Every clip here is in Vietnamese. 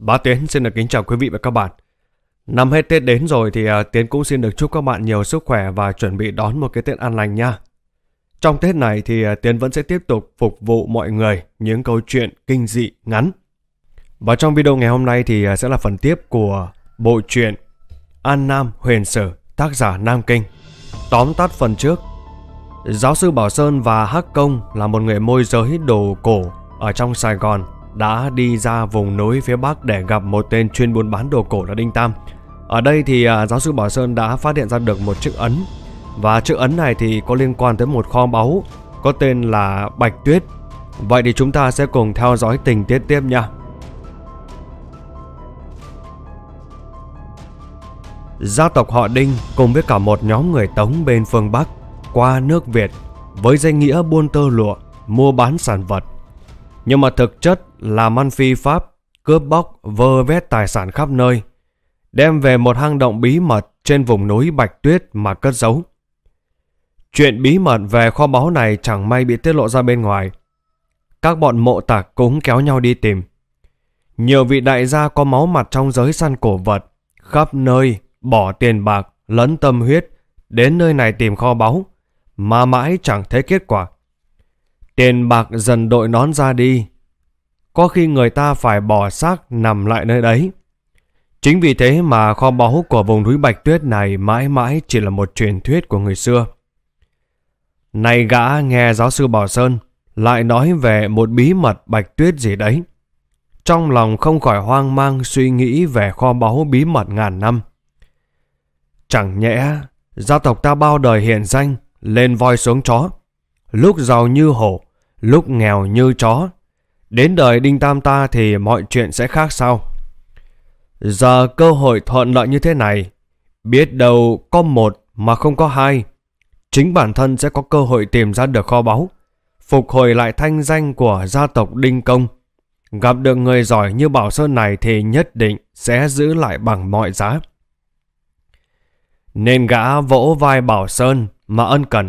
Bá Tiến xin được kính chào quý vị và các bạn. Năm hết Tết đến rồi thì Tiến cũng xin được chúc các bạn nhiều sức khỏe và chuẩn bị đón một cái Tết an lành nha. Trong Tết này thì Tiến vẫn sẽ tiếp tục phục vụ mọi người những câu chuyện kinh dị ngắn. Và trong video ngày hôm nay thì sẽ là phần tiếp của bộ truyện An Nam Huyền Sử, tác giả Nam Kinh. Tóm tắt phần trước, giáo sư Bảo Sơn và Hắc Công là một người môi giới đồ cổ ở trong Sài Gòn đã đi ra vùng núi phía Bắc để gặp một tên chuyên buôn bán đồ cổ là Đinh Tam. Ở đây thì giáo sư Bảo Sơn đã phát hiện ra được một chiếc ấn, và chiếc ấn này thì có liên quan tới một kho báu có tên là Bạch Tuyết. Vậy thì chúng ta sẽ cùng theo dõi tình tiết tiếp nha. Gia tộc họ Đinh cùng với cả một nhóm người Tống bên phương Bắc qua nước Việt với danh nghĩa buôn tơ lụa, mua bán sản vật, nhưng mà thực chất làm ăn phi pháp, cướp bóc, vơ vét tài sản khắp nơi, đem về một hang động bí mật trên vùng núi Bạch Tuyết mà cất giấu. Chuyện bí mật về kho báu này chẳng may bị tiết lộ ra bên ngoài, các bọn mộ tạc cũng kéo nhau đi tìm. Nhiều vị đại gia có máu mặt trong giới săn cổ vật khắp nơi bỏ tiền bạc lẫn tâm huyết đến nơi này tìm kho báu, mà mãi chẳng thấy kết quả. Tiền bạc dần đội nón ra đi, có khi người ta phải bỏ xác nằm lại nơi đấy. Chính vì thế mà kho báu của vùng núi Bạch Tuyết này mãi mãi chỉ là một truyền thuyết của người xưa. Nay gã nghe giáo sư Bảo Sơn lại nói về một bí mật Bạch Tuyết gì đấy, trong lòng không khỏi hoang mang suy nghĩ về kho báu bí mật ngàn năm. Chẳng nhẽ gia tộc ta bao đời hiển danh, lên voi xuống chó, lúc giàu như hổ, lúc nghèo như chó, đến đời Đinh Tam ta thì mọi chuyện sẽ khác sao? Giờ cơ hội thuận lợi như thế này, biết đâu có một mà không có hai, chính bản thân sẽ có cơ hội tìm ra được kho báu, phục hồi lại thanh danh của gia tộc Đinh Công. Gặp được người giỏi như Bảo Sơn này thì nhất định sẽ giữ lại bằng mọi giá. Nên gã vỗ vai Bảo Sơn mà ân cần.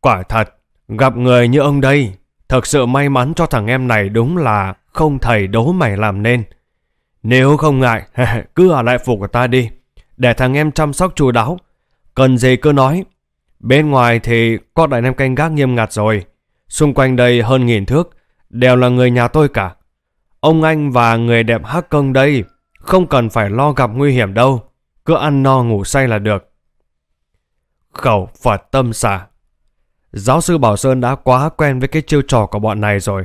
Quả thật, gặp người như ông đây, thật sự may mắn cho thằng em này, đúng là không thầy đố mày làm nên. Nếu không ngại, cứ ở lại phủ của ta đi, để thằng em chăm sóc chu đáo. Cần gì cứ nói, bên ngoài thì có đàn em canh gác nghiêm ngặt rồi, xung quanh đây hơn 1000 thước, đều là người nhà tôi cả. Ông anh và người đẹp Hắc Công đây, không cần phải lo gặp nguy hiểm đâu, cứ ăn no ngủ say là được. Khẩu Phật tâm xả, giáo sư Bảo Sơn đã quá quen với cái chiêu trò của bọn này rồi.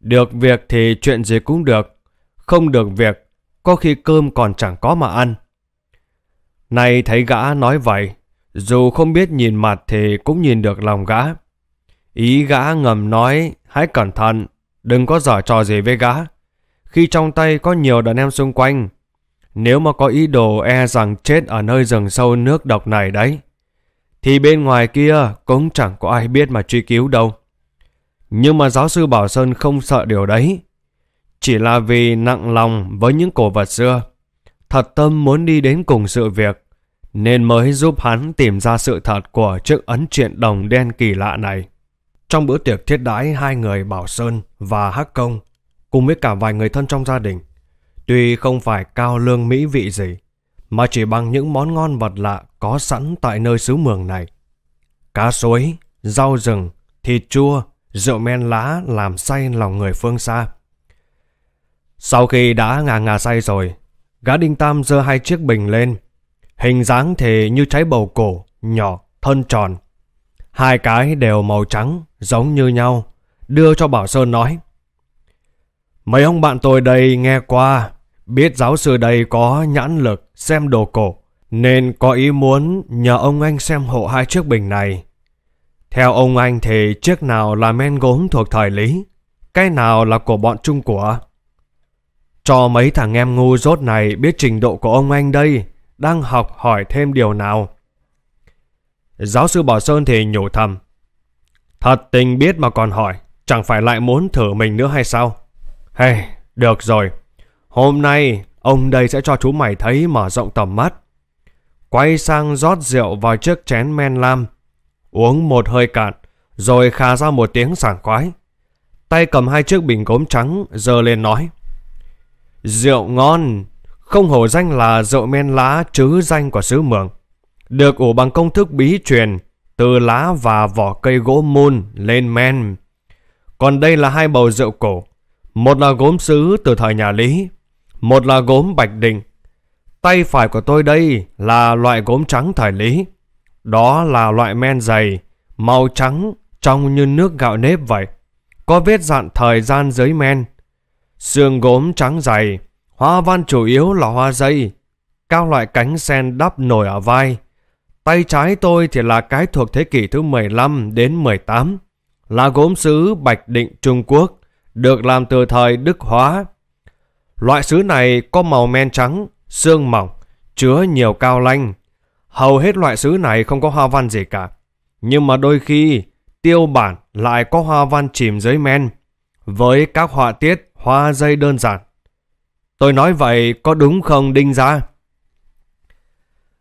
Được việc thì chuyện gì cũng được, không được việc có khi cơm còn chẳng có mà ăn. Nay thấy gã nói vậy, dù không biết nhìn mặt thì cũng nhìn được lòng gã. Ý gã ngầm nói, hãy cẩn thận, đừng có giở trò gì với gã, khi trong tay có nhiều đàn em xung quanh, nếu mà có ý đồ e rằng chết ở nơi rừng sâu nước độc này đấy, thì bên ngoài kia cũng chẳng có ai biết mà truy cứu đâu. Nhưng mà giáo sư Bảo Sơn không sợ điều đấy, chỉ là vì nặng lòng với những cổ vật xưa, thật tâm muốn đi đến cùng sự việc, nên mới giúp hắn tìm ra sự thật của chiếc ấn truyện đồng đen kỳ lạ này. Trong bữa tiệc thiết đãi, hai người Bảo Sơn và Hắc Công cùng với cả vài người thân trong gia đình, tuy không phải cao lương mỹ vị gì, mà chỉ bằng những món ngon vật lạ có sẵn tại nơi xứ Mường này. Cá suối, rau rừng, thịt chua, rượu men lá làm say lòng người phương xa. Sau khi đã ngà say rồi, gã Đinh Tam giơ hai chiếc bình lên, hình dáng thì như trái bầu cổ, nhỏ, thân tròn. Hai cái đều màu trắng, giống như nhau, đưa cho Bảo Sơn nói. Mấy ông bạn tôi đây nghe qua, biết giáo sư đây có nhãn lực xem đồ cổ, nên có ý muốn nhờ ông anh xem hộ hai chiếc bình này. Theo ông anh thì chiếc nào là men gốm thuộc thời Lý, cái nào là của bọn Trung của? Cho mấy thằng em ngu dốt này biết trình độ của ông anh đây đang học hỏi thêm điều nào. Giáo sư Bảo Sơn thì nhủ thầm, thật tình biết mà còn hỏi, chẳng phải lại muốn thử mình nữa hay sao? Hey, được rồi, hôm nay ông đây sẽ cho chú mày thấy mở rộng tầm mắt. Quay sang rót rượu vào chiếc chén men lam, uống một hơi cạn, rồi khà ra một tiếng sảng khoái. Tay cầm hai chiếc bình gốm trắng giơ lên nói. rượu ngon, không hổ danh là rượu men lá trứ danh của xứ Mường, được ủ bằng công thức bí truyền từ lá và vỏ cây gỗ mun lên men. Còn đây là hai bầu rượu cổ, một là gốm sứ từ thời nhà Lý, một là gốm Bạch Định. Tay phải của tôi đây là loại gốm trắng thời Lý, đó là loại men dày, màu trắng trong như nước gạo nếp vậy, có vết dạn thời gian dưới men. Xương gốm trắng dày, hoa văn chủ yếu là hoa dây, các loại cánh sen đắp nổi ở vai. Tay trái tôi thì là cái thuộc thế kỷ thứ 15 đến 18, là gốm sứ Bạch Định Trung Quốc, được làm từ thời Đức Hóa. Loại sứ này có màu men trắng, xương mỏng, chứa nhiều cao lanh. Hầu hết loại sứ này không có hoa văn gì cả, nhưng mà đôi khi tiêu bản lại có hoa văn chìm dưới men, với các họa tiết hoa dây đơn giản. Tôi nói vậy có đúng không Đinh gia?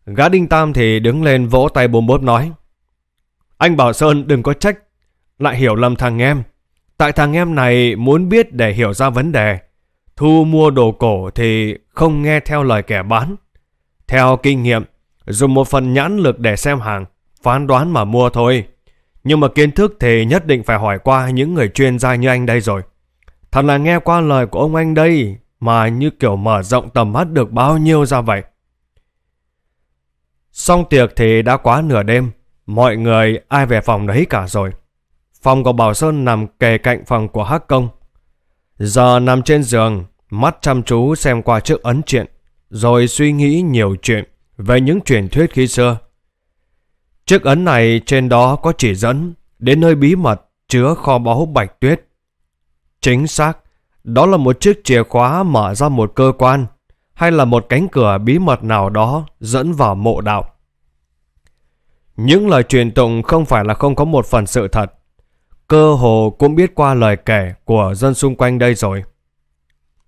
Gã Đinh Tam thì đứng lên vỗ tay bồm bốp nói: Anh Bảo Sơn đừng có trách, lại hiểu lầm thằng em. Tại thằng em này muốn biết để hiểu ra vấn đề, thu mua đồ cổ thì không nghe theo lời kẻ bán. Theo kinh nghiệm, dùng một phần nhãn lực để xem hàng, phán đoán mà mua thôi. Nhưng mà kiến thức thì nhất định phải hỏi qua những người chuyên gia như anh đây rồi. Thật là nghe qua lời của ông anh đây mà như kiểu mở rộng tầm mắt được bao nhiêu ra vậy. Xong tiệc thì đã quá nửa đêm, mọi người ai về phòng đấy cả rồi. Phòng của Bảo Sơn nằm kề cạnh phòng của Hắc Công. Giờ nằm trên giường, mắt chăm chú xem qua chiếc ấn triện, rồi suy nghĩ nhiều chuyện về những truyền thuyết khi xưa. Chiếc ấn này trên đó có chỉ dẫn đến nơi bí mật chứa kho báu Bạch Tuyết. Chính xác, đó là một chiếc chìa khóa mở ra một cơ quan, hay là một cánh cửa bí mật nào đó dẫn vào mộ đạo. Những lời truyền tụng không phải là không có một phần sự thật, cơ hồ cũng biết qua lời kể của dân xung quanh đây rồi.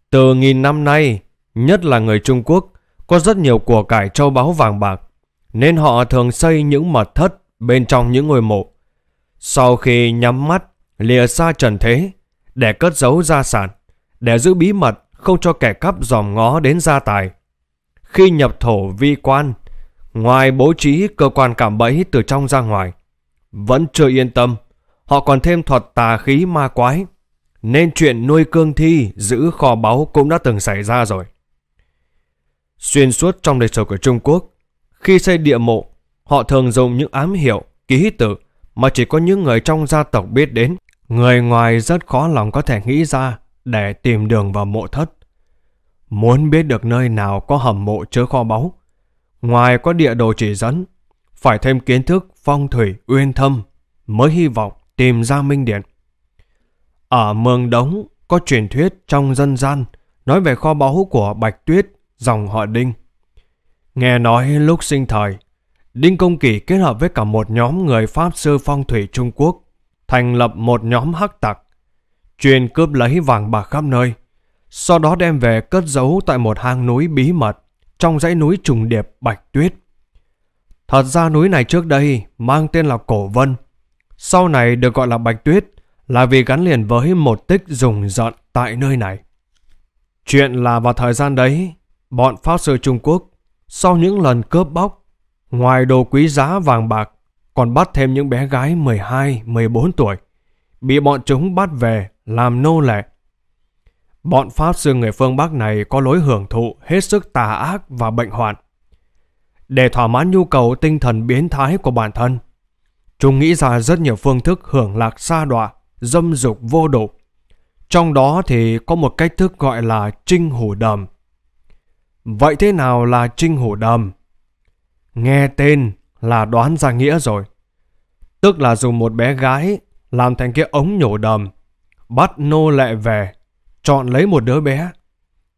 Từ nghìn năm nay, nhất là người Trung Quốc, có rất nhiều của cải châu báu vàng bạc, nên họ thường xây những mật thất bên trong những ngôi mộ. Sau khi nhắm mắt, lìa xa trần thế, để cất giấu gia sản, để giữ bí mật không cho kẻ cắp dòm ngó đến gia tài. Khi nhập thổ vi quan, ngoài bố trí cơ quan cảm bẫy từ trong ra ngoài, vẫn chưa yên tâm, họ còn thêm thuật tà khí ma quái, nên chuyện nuôi cương thi giữ kho báu cũng đã từng xảy ra rồi. Xuyên suốt trong lịch sử của Trung Quốc, khi xây địa mộ, họ thường dùng những ám hiệu, ký tự mà chỉ có những người trong gia tộc biết đến, người ngoài rất khó lòng có thể nghĩ ra để tìm đường vào mộ thất. Muốn biết được nơi nào có hầm mộ chứa kho báu, ngoài có địa đồ chỉ dẫn, phải thêm kiến thức phong thủy uyên thâm mới hy vọng tìm ra minh điện. Ở Mường Đống có truyền thuyết trong dân gian nói về kho báu của Bạch Tuyết dòng họ Đinh. Nghe nói lúc sinh thời, Đinh Công Kỷ kết hợp với cả một nhóm người pháp sư phong thủy Trung Quốc thành lập một nhóm hắc tặc, chuyên cướp lấy vàng bạc khắp nơi, sau đó đem về cất giấu tại một hang núi bí mật trong dãy núi trùng điệp Bạch Tuyết. Thật ra núi này trước đây mang tên là Cổ Vân, sau này được gọi là Bạch Tuyết là vì gắn liền với một tích rùng rợn tại nơi này. Chuyện là vào thời gian đấy, bọn pháp sư Trung Quốc sau những lần cướp bóc, ngoài đồ quý giá vàng bạc, còn bắt thêm những bé gái 12, 14 tuổi, bị bọn chúng bắt về làm nô lệ. Bọn pháp sư người phương Bắc này có lối hưởng thụ hết sức tà ác và bệnh hoạn. Để thỏa mãn nhu cầu tinh thần biến thái của bản thân, chúng nghĩ ra rất nhiều phương thức hưởng lạc sa đọa, dâm dục vô độ. Trong đó thì có một cách thức gọi là trinh hủ đầm. Vậy thế nào là trinh hủ đầm? Nghe tên là đoán ra nghĩa rồi. Tức là dùng một bé gái làm thành cái ống nhổ đầm, bắt nô lệ về, chọn lấy một đứa bé,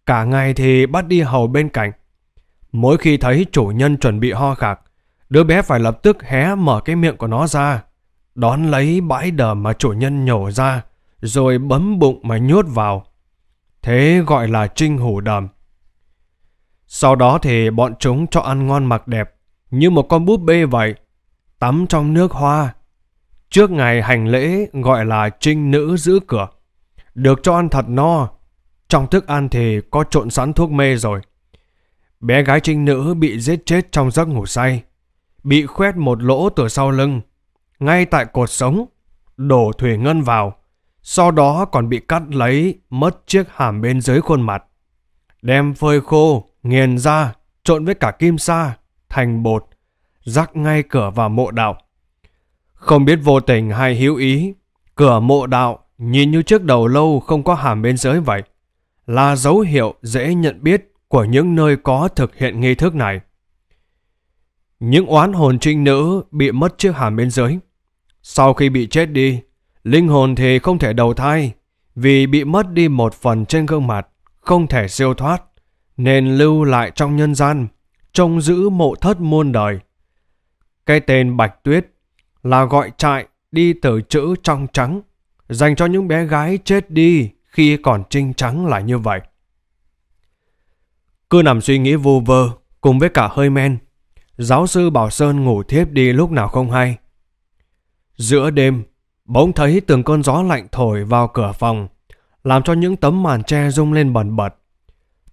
cả ngày thì bắt đi hầu bên cạnh. Mỗi khi thấy chủ nhân chuẩn bị ho khạc, đứa bé phải lập tức hé mở cái miệng của nó ra, đón lấy bãi đờm mà chủ nhân nhổ ra, rồi bấm bụng mà nhốt vào. Thế gọi là trinh hủ đờm. Sau đó thì bọn chúng cho ăn ngon mặc đẹp, như một con búp bê vậy, tắm trong nước hoa. Trước ngày hành lễ gọi là trinh nữ giữ cửa, được cho ăn thật no, Trong thức ăn thì có trộn sẵn thuốc mê rồi. Bé gái trinh nữ bị giết chết trong giấc ngủ say, bị khoét một lỗ từ sau lưng, ngay tại cột sống, đổ thủy ngân vào, sau đó còn bị cắt lấy mất chiếc hàm bên dưới khuôn mặt, đem phơi khô, nghiền ra, trộn với cả kim sa, thành bột, rắc ngay cửa vào mộ đạo. Không biết vô tình hay hữu ý, cửa mộ đạo nhìn như chiếc đầu lâu không có hàm bên dưới vậy, là dấu hiệu dễ nhận biết của những nơi có thực hiện nghi thức này. Những oán hồn trinh nữ bị mất chiếc hàm bên dưới, sau khi bị chết đi, linh hồn thì không thể đầu thai, vì bị mất đi một phần trên gương mặt, không thể siêu thoát, nên lưu lại trong nhân gian, trông giữ mộ thất muôn đời. Cái tên Bạch Tuyết là gọi trại đi từ chữ trong trắng, dành cho những bé gái chết đi khi còn trinh trắng là như vậy. Cứ nằm suy nghĩ vô vơ, cùng với cả hơi men, giáo sư Bảo Sơn ngủ thiếp đi lúc nào không hay. Giữa đêm, bỗng thấy từng cơn gió lạnh thổi vào cửa phòng, làm cho những tấm màn tre rung lên bần bật.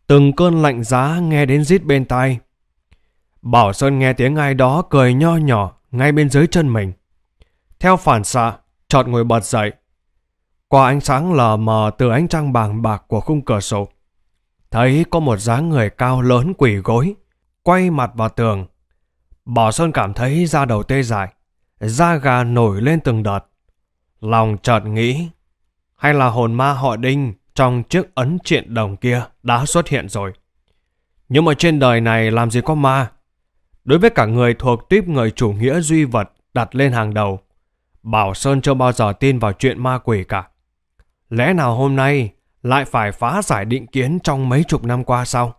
Từng cơn lạnh giá nghe đến rít bên tai. Bảo Sơn nghe tiếng ai đó cười nho nhỏ ngay bên dưới chân mình. Theo phản xạ, chợt ngồi bật dậy. Qua ánh sáng lờ mờ từ ánh trăng bàng bạc của khung cửa sổ, thấy có một dáng người cao lớn quỳ gối, quay mặt vào tường. Bảo Sơn cảm thấy da đầu tê dại, da gà nổi lên từng đợt. Lòng chợt nghĩ, hay là hồn ma họ Đinh trong chiếc ấn triện đồng kia đã xuất hiện rồi. Nhưng mà trên đời này làm gì có ma. Đối với cả người thuộc típ người chủ nghĩa duy vật đặt lên hàng đầu, Bảo Sơn chưa bao giờ tin vào chuyện ma quỷ cả. Lẽ nào hôm nay lại phải phá giải định kiến trong mấy chục năm qua sao?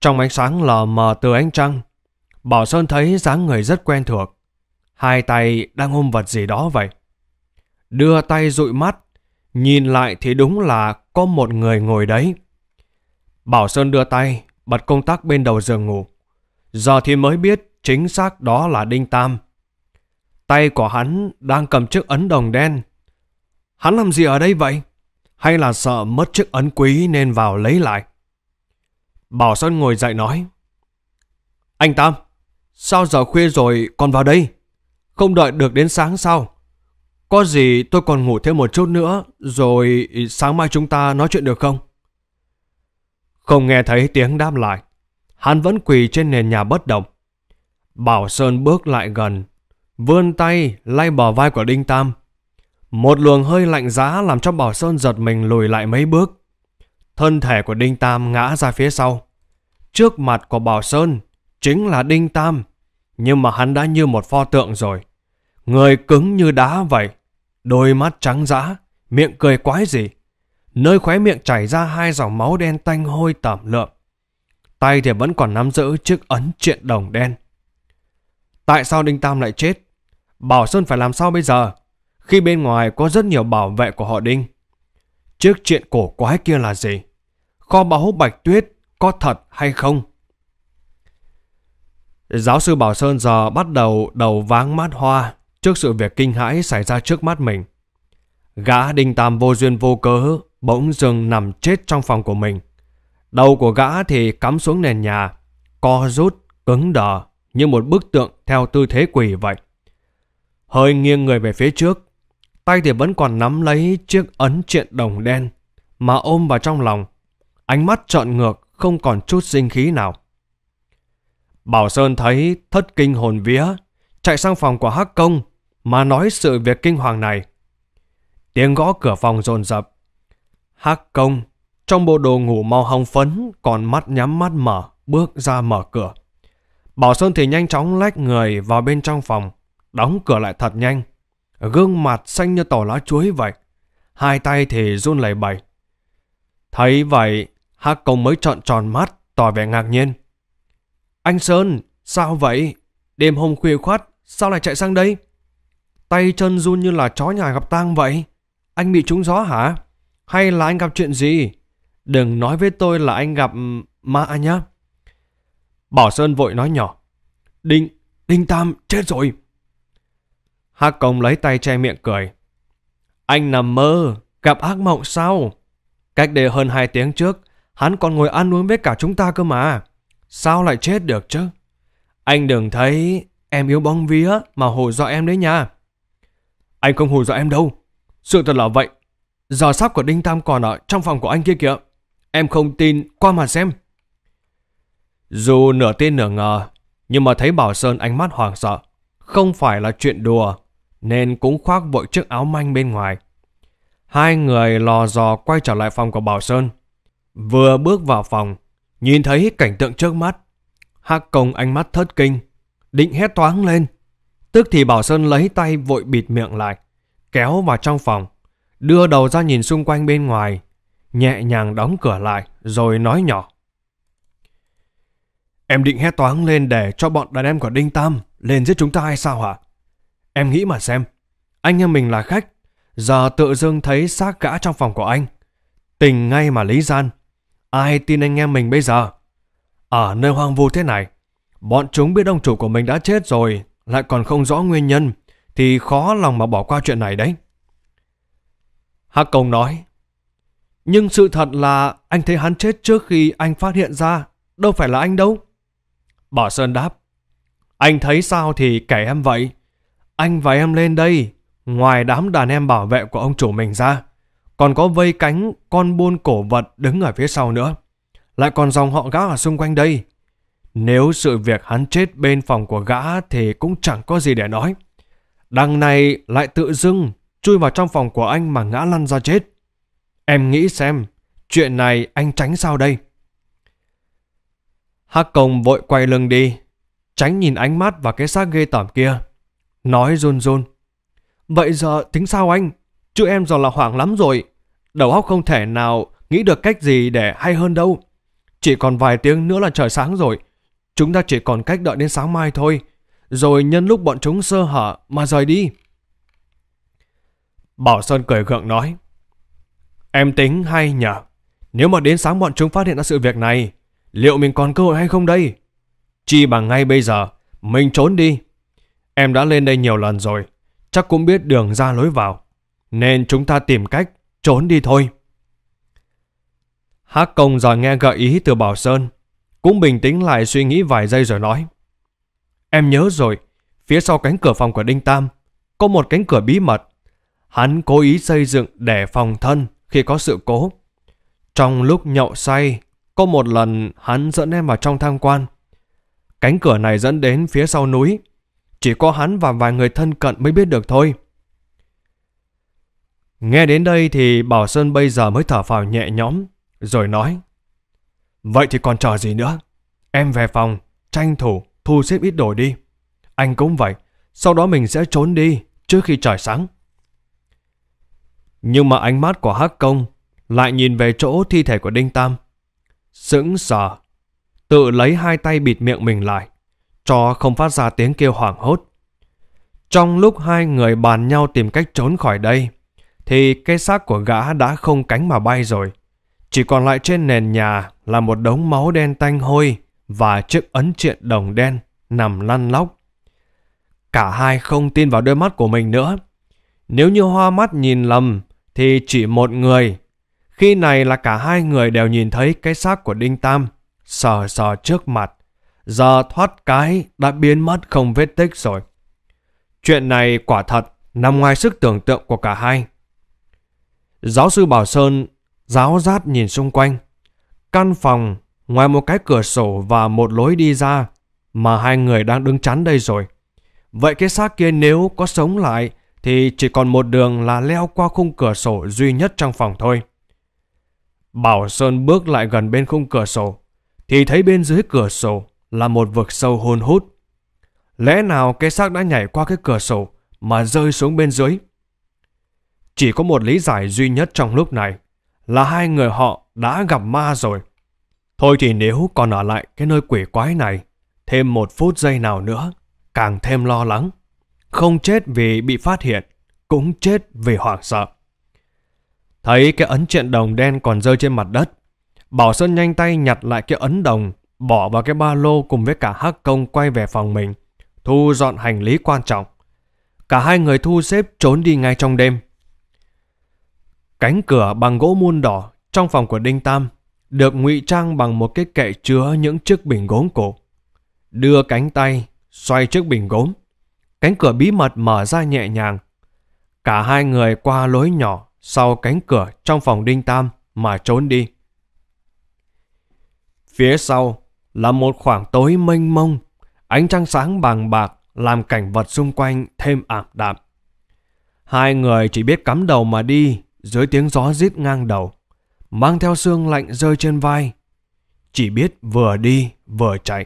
Trong ánh sáng lờ mờ từ ánh trăng, Bảo Sơn thấy dáng người rất quen thuộc. Hai tay đang ôm vật gì đó vậy. Đưa tay dụi mắt, nhìn lại thì đúng là có một người ngồi đấy. Bảo Sơn đưa tay, bật công tắc bên đầu giường ngủ. Giờ thì mới biết chính xác đó là Đinh Tam. Tay của hắn đang cầm chiếc ấn đồng đen. Hắn làm gì ở đây vậy? Hay là sợ mất chiếc ấn quý nên vào lấy lại? Bảo Sơn ngồi dậy nói, anh Tam, sao giờ khuya rồi còn vào đây? Không đợi được đến sáng sao? Có gì tôi còn ngủ thêm một chút nữa, rồi sáng mai chúng ta nói chuyện được không? Không nghe thấy tiếng đáp lại, hắn vẫn quỳ trên nền nhà bất động. Bảo Sơn bước lại gần, vươn tay lay bờ vai của Đinh Tam. Một luồng hơi lạnh giá làm cho Bảo Sơn giật mình lùi lại mấy bước. Thân thể của Đinh Tam ngã ra phía sau. Trước mặt của Bảo Sơn chính là Đinh Tam, nhưng mà hắn đã như một pho tượng rồi. Người cứng như đá vậy, đôi mắt trắng dã, miệng cười quái dị, nơi khóe miệng chảy ra hai dòng máu đen tanh hôi tẩm lượm. Tay thì vẫn còn nắm giữ chiếc ấn triện đồng đen. Tại sao Đinh Tam lại chết? Bảo Sơn phải làm sao bây giờ, khi bên ngoài có rất nhiều bảo vệ của họ Đinh? Chiếc triện cổ quái kia là gì? Kho báu Bạch Tuyết có thật hay không? Giáo sư Bảo Sơn giờ bắt đầu đầu váng mắt hoa trước sự việc kinh hãi xảy ra trước mắt mình. Gã Đinh Tam vô duyên vô cớ bỗng dưng nằm chết trong phòng của mình. Đầu của gã thì cắm xuống nền nhà, co rút, cứng đờ như một bức tượng theo tư thế quỷ vậy. Hơi nghiêng người về phía trước, tay thì vẫn còn nắm lấy chiếc ấn triện đồng đen mà ôm vào trong lòng, ánh mắt trợn ngược không còn chút sinh khí nào. Bảo Sơn thấy thất kinh hồn vía, chạy sang phòng của Hắc Công mà nói sự việc kinh hoàng này. Tiếng gõ cửa phòng dồn dập. Hắc Công trong bộ đồ ngủ màu hồng phấn, còn mắt nhắm mắt mở, bước ra mở cửa. Bảo Sơn thì nhanh chóng lách người vào bên trong phòng, đóng cửa lại thật nhanh. Gương mặt xanh như tàu lá chuối vậy, hai tay thì run lẩy bẩy. Thấy vậy, Hắc Công mới trợn tròn mắt, tỏ vẻ ngạc nhiên. Anh Sơn, sao vậy? Đêm hôm khuya khoắt, sao lại chạy sang đây? Tay chân run như là chó nhà gặp tang vậy. Anh bị trúng gió hả? Hay là anh gặp chuyện gì? Đừng nói với tôi là anh gặp ma nhá. Bảo Sơn vội nói nhỏ, Đinh Tam chết rồi. Hắc Công lấy tay che miệng cười. Anh nằm mơ, gặp ác mộng sao? Cách đây hơn 2 tiếng trước, hắn còn ngồi ăn uống với cả chúng ta cơ mà. Sao lại chết được chứ? Anh đừng thấy em yếu bóng vía mà hù dọa em đấy nha. Anh không hù dọa em đâu. Sự thật là vậy. Giờ sắp của Đinh Tam còn ở trong phòng của anh kia kìa. Em không tin, qua mà xem. Dù nửa tin nửa ngờ, nhưng mà thấy Bảo Sơn ánh mắt hoảng sợ, không phải là chuyện đùa, nên cũng khoác vội chiếc áo manh bên ngoài. Hai người lò dò quay trở lại phòng của Bảo Sơn. Vừa bước vào phòng, nhìn thấy cảnh tượng trước mắt, Hắc Công ánh mắt thất kinh, định hét toáng lên. Tức thì Bảo Sơn lấy tay vội bịt miệng lại, kéo vào trong phòng, đưa đầu ra nhìn xung quanh bên ngoài, nhẹ nhàng đóng cửa lại rồi nói nhỏ. Em định hét toáng lên để cho bọn đàn em của Đinh Tam lên giết chúng ta hay sao hả? Em nghĩ mà xem, anh em mình là khách, giờ tự dưng thấy xác gã trong phòng của anh, tình ngay mà lý gian. Ai tin anh em mình bây giờ? Ở nơi hoang vu thế này, bọn chúng biết ông chủ của mình đã chết rồi, lại còn không rõ nguyên nhân, thì khó lòng mà bỏ qua chuyện này đấy. Hắc Công nói, nhưng sự thật là anh thấy hắn chết trước khi anh phát hiện ra, đâu phải là anh đâu. Bảo Sơn đáp, anh thấy sao thì kể em vậy. Anh và em lên đây, ngoài đám đàn em bảo vệ của ông chủ mình ra, còn có vây cánh con buôn cổ vật đứng ở phía sau nữa, lại còn dòng họ gã ở xung quanh đây. Nếu sự việc hắn chết bên phòng của gã thì cũng chẳng có gì để nói. Đằng này lại tự dưng chui vào trong phòng của anh mà ngã lăn ra chết. Em nghĩ xem, chuyện này anh tránh sao đây? Hắc Công vội quay lưng đi, tránh nhìn ánh mắt và cái xác ghê tởm kia, nói run run. Vậy giờ tính sao anh? Chứ em giờ là hoảng lắm rồi. Đầu óc không thể nào nghĩ được cách gì để hay hơn đâu. Chỉ còn vài tiếng nữa là trời sáng rồi. Chúng ta chỉ còn cách đợi đến sáng mai thôi, rồi nhân lúc bọn chúng sơ hở mà rời đi. Bảo Sơn cười gượng nói, em tính hay nhở? Nếu mà đến sáng bọn chúng phát hiện ra sự việc này, liệu mình còn cơ hội hay không đây? Chi bằng ngay bây giờ mình trốn đi. Em đã lên đây nhiều lần rồi, chắc cũng biết đường ra lối vào, nên chúng ta tìm cách trốn đi thôi. Hắc Công giờ nghe gợi ý từ Bảo Sơn, cũng bình tĩnh lại suy nghĩ vài giây rồi nói, em nhớ rồi, phía sau cánh cửa phòng của Đinh Tam có một cánh cửa bí mật, hắn cố ý xây dựng để phòng thân khi có sự cố. Trong lúc nhậu say, có một lần hắn dẫn em vào trong tham quan. Cánh cửa này dẫn đến phía sau núi, chỉ có hắn và vài người thân cận mới biết được thôi. Nghe đến đây thì Bảo Sơn bây giờ mới thở phào nhẹ nhõm, rồi nói, vậy thì còn chờ gì nữa? Em về phòng, tranh thủ thu xếp ít đồ đi. Anh cũng vậy, sau đó mình sẽ trốn đi trước khi trời sáng. Nhưng mà ánh mắt của Hắc Công lại nhìn về chỗ thi thể của Đinh Tam, sững sờ, tự lấy hai tay bịt miệng mình lại cho không phát ra tiếng kêu hoảng hốt. Trong lúc hai người bàn nhau tìm cách trốn khỏi đây, thì cái xác của gã đã không cánh mà bay rồi. Chỉ còn lại trên nền nhà là một đống máu đen tanh hôi và chiếc ấn triện đồng đen nằm lăn lóc. Cả hai không tin vào đôi mắt của mình nữa. Nếu như hoa mắt nhìn lầm thì chỉ một người, khi này là cả hai người đều nhìn thấy cái xác của Đinh Tam sờ sờ trước mặt, giờ thoát cái đã biến mất không vết tích rồi. Chuyện này quả thật nằm ngoài sức tưởng tượng của cả hai. Giáo sư Bảo Sơn giáo giác nhìn xung quanh. Căn phòng ngoài một cái cửa sổ và một lối đi ra mà hai người đang đứng chắn đây rồi. Vậy cái xác kia nếu có sống lại thì chỉ còn một đường là leo qua khung cửa sổ duy nhất trong phòng thôi. Bảo Sơn bước lại gần bên khung cửa sổ thì thấy bên dưới cửa sổ là một vực sâu hun hút. Lẽ nào cái xác đã nhảy qua cái cửa sổ mà rơi xuống bên dưới? Chỉ có một lý giải duy nhất trong lúc này, là hai người họ đã gặp ma rồi. Thôi thì nếu còn ở lại cái nơi quỷ quái này thêm một phút giây nào nữa, càng thêm lo lắng. Không chết vì bị phát hiện, cũng chết vì hoảng sợ. Thấy cái ấn triện đồng đen còn rơi trên mặt đất, Bảo Sơn nhanh tay nhặt lại cái ấn đồng, bỏ vào cái ba lô cùng với cả Hắc Công quay về phòng mình, thu dọn hành lý quan trọng. Cả hai người thu xếp trốn đi ngay trong đêm. Cánh cửa bằng gỗ muôn đỏ Trong phòng của Đinh Tam được ngụy trang bằng một cái kệ chứa những chiếc bình gốm cổ. Đưa cánh tay xoay chiếc bình gốm, cánh cửa bí mật mở ra nhẹ nhàng. Cả hai người qua lối nhỏ sau cánh cửa trong phòng Đinh Tam mà trốn đi. Phía sau là một khoảng tối mênh mông, ánh trăng sáng bằng bạc làm cảnh vật xung quanh thêm ảm đạm. Hai người chỉ biết cắm đầu mà đi dưới tiếng gió rít ngang đầu, mang theo sương lạnh rơi trên vai. Chỉ biết vừa đi vừa chạy.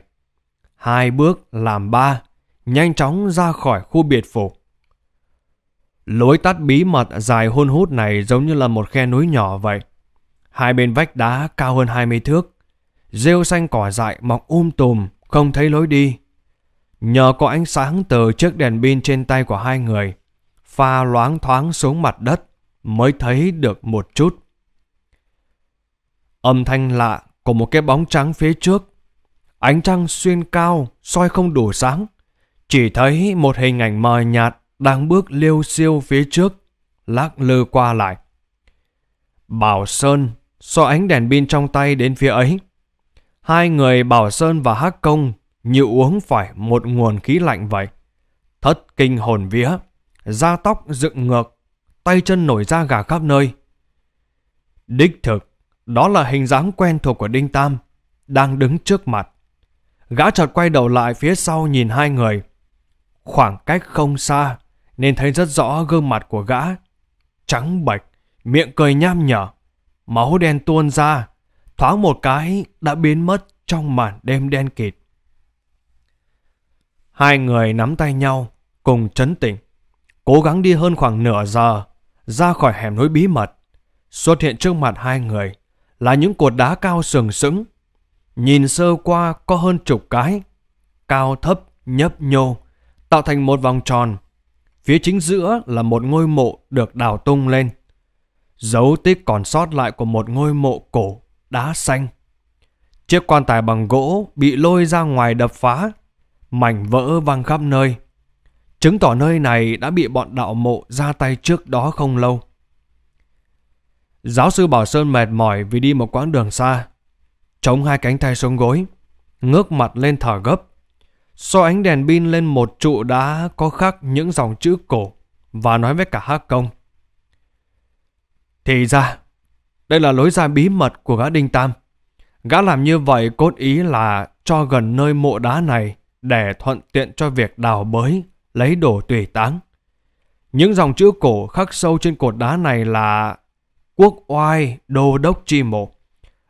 Hai bước làm ba, nhanh chóng ra khỏi khu biệt phủ. Lối tắt bí mật dài hun hút này giống như là một khe núi nhỏ vậy. Hai bên vách đá cao hơn 20 thước. Rêu xanh cỏ dại mọc tùm, không thấy lối đi. Nhờ có ánh sáng từ chiếc đèn pin trên tay của hai người, pha loáng thoáng xuống mặt đất mới thấy được một chút. Âm thanh lạ của một cái bóng trắng phía trước. Ánh trăng xuyên cao, soi không đủ sáng. Chỉ thấy một hình ảnh mờ nhạt đang bước liêu xiêu phía trước, lắc lư qua lại. Bảo Sơn soi ánh đèn pin trong tay đến phía ấy. Hai người Bảo Sơn và Hắc Công như uống phải một nguồn khí lạnh vậy. Thất kinh hồn vía, da tóc dựng ngược, tay chân nổi da gà khắp nơi. Đích thực, đó là hình dáng quen thuộc của Đinh Tam đang đứng trước mặt. Gã chợt quay đầu lại phía sau nhìn hai người. Khoảng cách không xa nên thấy rất rõ gương mặt của gã, trắng bệch, miệng cười nham nhở, máu đen tuôn ra, thoáng một cái đã biến mất trong màn đêm đen kịt. Hai người nắm tay nhau cùng trấn tĩnh, cố gắng đi hơn khoảng nửa giờ ra khỏi hẻm núi bí mật. Xuất hiện trước mặt hai người là những cột đá cao sừng sững, nhìn sơ qua có hơn chục cái, cao thấp nhấp nhô tạo thành một vòng tròn. Phía chính giữa là một ngôi mộ được đào tung lên, dấu tích còn sót lại của một ngôi mộ cổ đá xanh. Chiếc quan tài bằng gỗ bị lôi ra ngoài đập phá, mảnh vỡ văng khắp nơi, chứng tỏ nơi này đã bị bọn đạo mộ ra tay trước đó không lâu. Giáo sư Bảo Sơn mệt mỏi vì đi một quãng đường xa, chống hai cánh tay xuống gối, ngước mặt lên thở gấp. Soi ánh đèn pin lên một trụ đá có khắc những dòng chữ cổ và nói với cả Hắc Công: Thì ra đây là lối ra bí mật của gã Đinh Tam. Gã làm như vậy cốt ý là cho gần nơi mộ đá này để thuận tiện cho việc đào bới lấy đồ tùy táng. Những dòng chữ cổ khắc sâu trên cột đá này là: Quốc oai đô đốc chi mộ.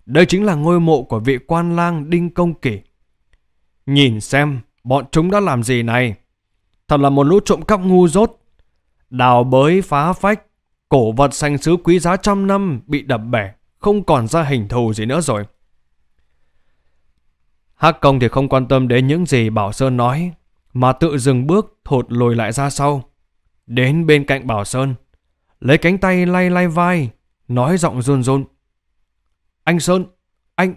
Đây chính là ngôi mộ của vị quan lang Đinh Công Kỷ. Nhìn xem bọn chúng đã làm gì này. Thật là một lũ trộm cắp ngu dốt. Đào bới phá phách, cổ vật sanh sứ quý giá trăm năm bị đập bể, không còn ra hình thù gì nữa rồi. Hắc Công thì không quan tâm đến những gì Bảo Sơn nói, mà tự dừng bước thụt lùi lại ra sau, đến bên cạnh Bảo Sơn, lấy cánh tay lay lay vai, nói giọng run run: Anh Sơn, anh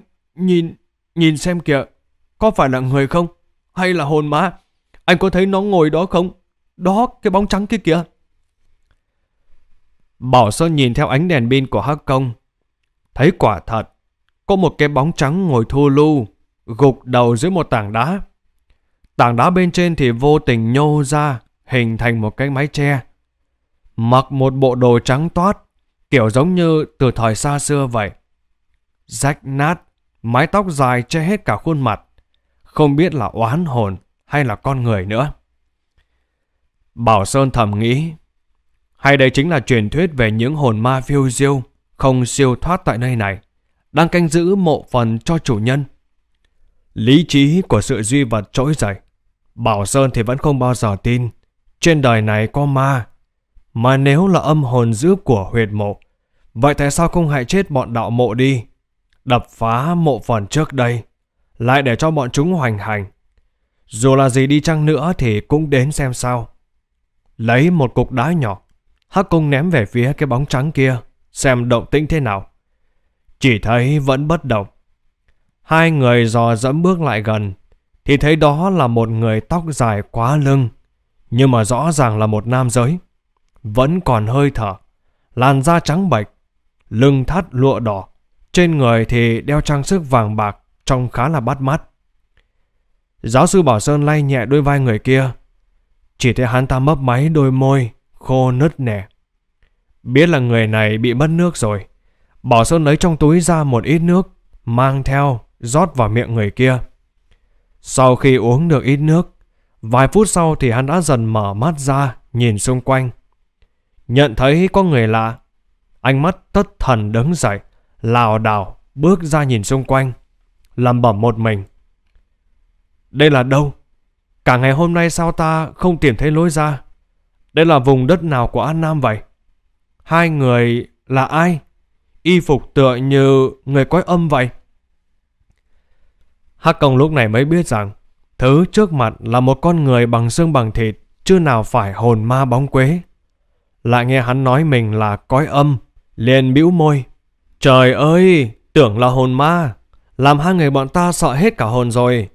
nhìn xem kìa, có phải là người không? Hay là hồn ma? Anh có thấy nó ngồi đó không? Đó, cái bóng trắng kia kìa. Bảo Sơn nhìn theo ánh đèn pin của Hắc Công, thấy quả thật có một cái bóng trắng ngồi thu lu, gục đầu dưới một tảng đá. Tảng đá bên trên thì vô tình nhô ra, hình thành một cái mái che. Mặc một bộ đồ trắng toát, kiểu giống như từ thời xa xưa vậy, rách nát, mái tóc dài che hết cả khuôn mặt, không biết là oán hồn hay là con người nữa. Bảo Sơn thầm nghĩ, hay đây chính là truyền thuyết về những hồn ma phiêu diêu không siêu thoát tại nơi này, đang canh giữ mộ phần cho chủ nhân. Lý trí của sự duy vật trỗi dậy, Bảo Sơn thì vẫn không bao giờ tin trên đời này có ma. Mà nếu là âm hồn dữ của huyệt mộ, vậy tại sao không hại chết bọn đạo mộ đi, đập phá mộ phần trước đây, lại để cho bọn chúng hoành hành? Dù là gì đi chăng nữa thì cũng đến xem sao. Lấy một cục đá nhỏ, Hắc Công ném về phía cái bóng trắng kia, xem động tĩnh thế nào. Chỉ thấy vẫn bất động. Hai người dò dẫm bước lại gần, thì thấy đó là một người tóc dài quá lưng, nhưng mà rõ ràng là một nam giới. Vẫn còn hơi thở, làn da trắng bệch, lưng thắt lụa đỏ, trên người thì đeo trang sức vàng bạc trông khá là bắt mắt. Giáo sư Bảo Sơn lay nhẹ đôi vai người kia, chỉ thấy hắn ta mấp máy đôi môi khô nứt nẻ. Biết là người này bị mất nước rồi, Bảo Sơn lấy trong túi ra một ít nước, mang theo rót vào miệng người kia. Sau khi uống được ít nước, vài phút sau thì hắn đã dần mở mắt ra nhìn xung quanh. Nhận thấy có người lạ, ánh mắt thất thần đứng dậy, lảo đảo bước ra nhìn xung quanh, lẩm bẩm một mình. Đây là đâu? Cả ngày hôm nay sao ta không tìm thấy lối ra? Đây là vùng đất nào của An Nam vậy? Hai người là ai? Y phục tựa như người cõi âm vậy. Hắc Công lúc này mới biết rằng thứ trước mặt là một con người bằng xương bằng thịt, chứ nào phải hồn ma bóng quế. Lại nghe hắn nói mình là cõi âm, liền bĩu môi. Trời ơi, tưởng là hồn ma, làm hai người bọn ta sợ hết cả hồn rồi.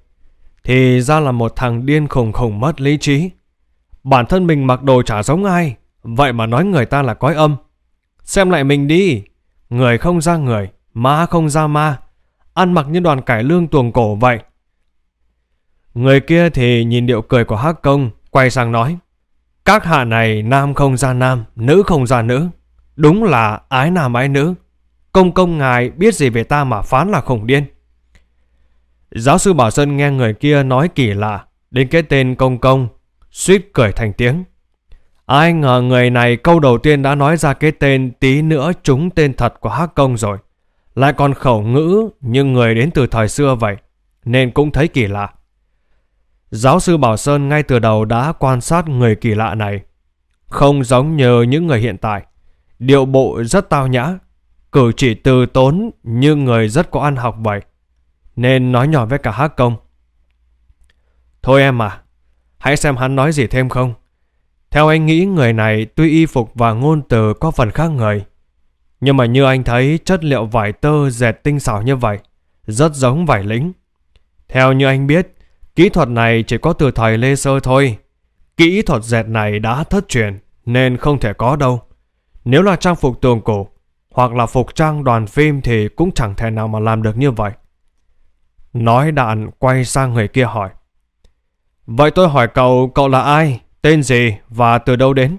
Thì ra là một thằng điên khùng khùng mất lý trí. Bản thân mình mặc đồ chả giống ai, vậy mà nói người ta là cõi âm. Xem lại mình đi, người không ra người, ma không ra ma, ăn mặc như đoàn cải lương tuồng cổ vậy. Người kia thì nhìn điệu cười của Hắc Công, quay sang nói: Các hạ này nam không ra nam, nữ không ra nữ, đúng là ái nam ái nữ. Công công ngài biết gì về ta mà phán là khùng điên? Giáo sư Bảo Sơn nghe người kia nói kỳ lạ đến cái tên công công, suýt cười thành tiếng. Ai ngờ người này câu đầu tiên đã nói ra cái tên tí nữa trúng tên thật của Hắc Công rồi, lại còn khẩu ngữ như người đến từ thời xưa vậy, nên cũng thấy kỳ lạ. Giáo sư Bảo Sơn ngay từ đầu đã quan sát người kỳ lạ này. Không giống như những người hiện tại, điệu bộ rất tao nhã, cử chỉ từ tốn như người rất có ăn học vậy, nên nói nhỏ với cả Hắc Công: Thôi em à, hãy xem hắn nói gì thêm không. Theo anh nghĩ người này tuy y phục và ngôn từ có phần khác người, nhưng mà như anh thấy chất liệu vải tơ dệt tinh xảo như vậy, rất giống vải lính. Theo như anh biết, kỹ thuật này chỉ có từ thời Lê Sơ thôi. Kỹ thuật dệt này đã thất truyền nên không thể có đâu. Nếu là trang phục tuồng cổ hoặc là phục trang đoàn phim thì cũng chẳng thể nào mà làm được như vậy. Nói đoạn quay sang người kia hỏi: Vậy tôi hỏi cậu, cậu là ai, tên gì và từ đâu đến?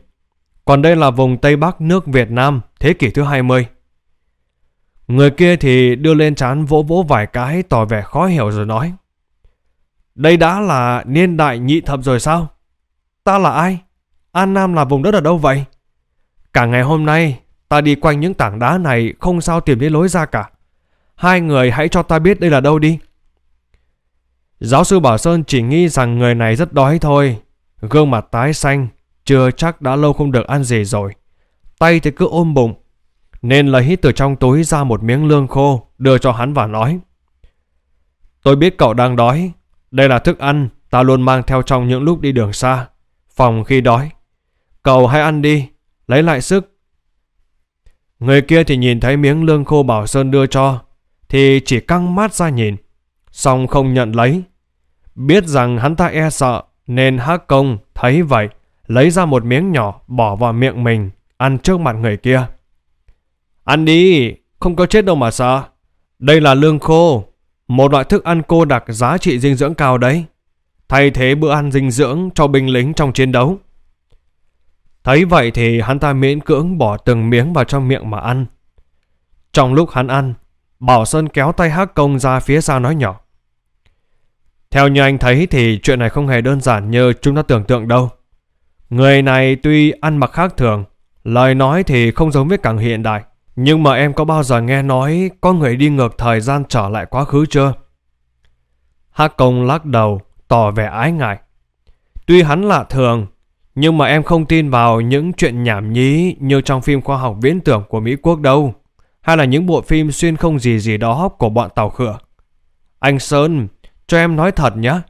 Còn đây là vùng Tây Bắc nước Việt Nam thế kỷ thứ 20. Người kia thì đưa lên trán vỗ vỗ vài cái tỏ vẻ khó hiểu rồi nói: Đây đã là niên đại nhị thập rồi sao? Ta là ai? An Nam là vùng đất ở đâu vậy? Cả ngày hôm nay ta đi quanh những tảng đá này không sao tìm thấy lối ra cả. Hai người hãy cho ta biết đây là đâu đi. Giáo sư Bảo Sơn chỉ nghĩ rằng người này rất đói thôi, gương mặt tái xanh, chưa chắc đã lâu không được ăn gì rồi, tay thì cứ ôm bụng, nên lấy từ trong túi ra một miếng lương khô đưa cho hắn và nói: Tôi biết cậu đang đói. Đây là thức ăn ta luôn mang theo trong những lúc đi đường xa, phòng khi đói. Cậu hãy ăn đi, lấy lại sức. Người kia thì nhìn thấy miếng lương khô Bảo Sơn đưa cho thì chỉ căng mắt ra nhìn, song không nhận lấy. Biết rằng hắn ta e sợ nên Hắc Công thấy vậy lấy ra một miếng nhỏ bỏ vào miệng mình, ăn trước mặt người kia. Ăn đi, không có chết đâu mà sợ. Đây là lương khô, một loại thức ăn cô đặc giá trị dinh dưỡng cao đấy, thay thế bữa ăn dinh dưỡng cho binh lính trong chiến đấu. Thấy vậy thì hắn ta miễn cưỡng bỏ từng miếng vào trong miệng mà ăn. Trong lúc hắn ăn, Bảo Sơn kéo tay Hắc Công ra phía sau nói nhỏ: Theo như anh thấy thì chuyện này không hề đơn giản như chúng ta tưởng tượng đâu. Người này tuy ăn mặc khác thường, lời nói thì không giống với càng hiện đại, nhưng mà em có bao giờ nghe nói có người đi ngược thời gian trở lại quá khứ chưa? Hắc Công lắc đầu tỏ vẻ ái ngại. Tuy hắn lạ thường, nhưng mà em không tin vào những chuyện nhảm nhí như trong phim khoa học viễn tưởng của Mỹ Quốc đâu, hay là những bộ phim xuyên không gì gì đó của bọn tàu khựa. Anh Sơn, cho em nói thật nhé,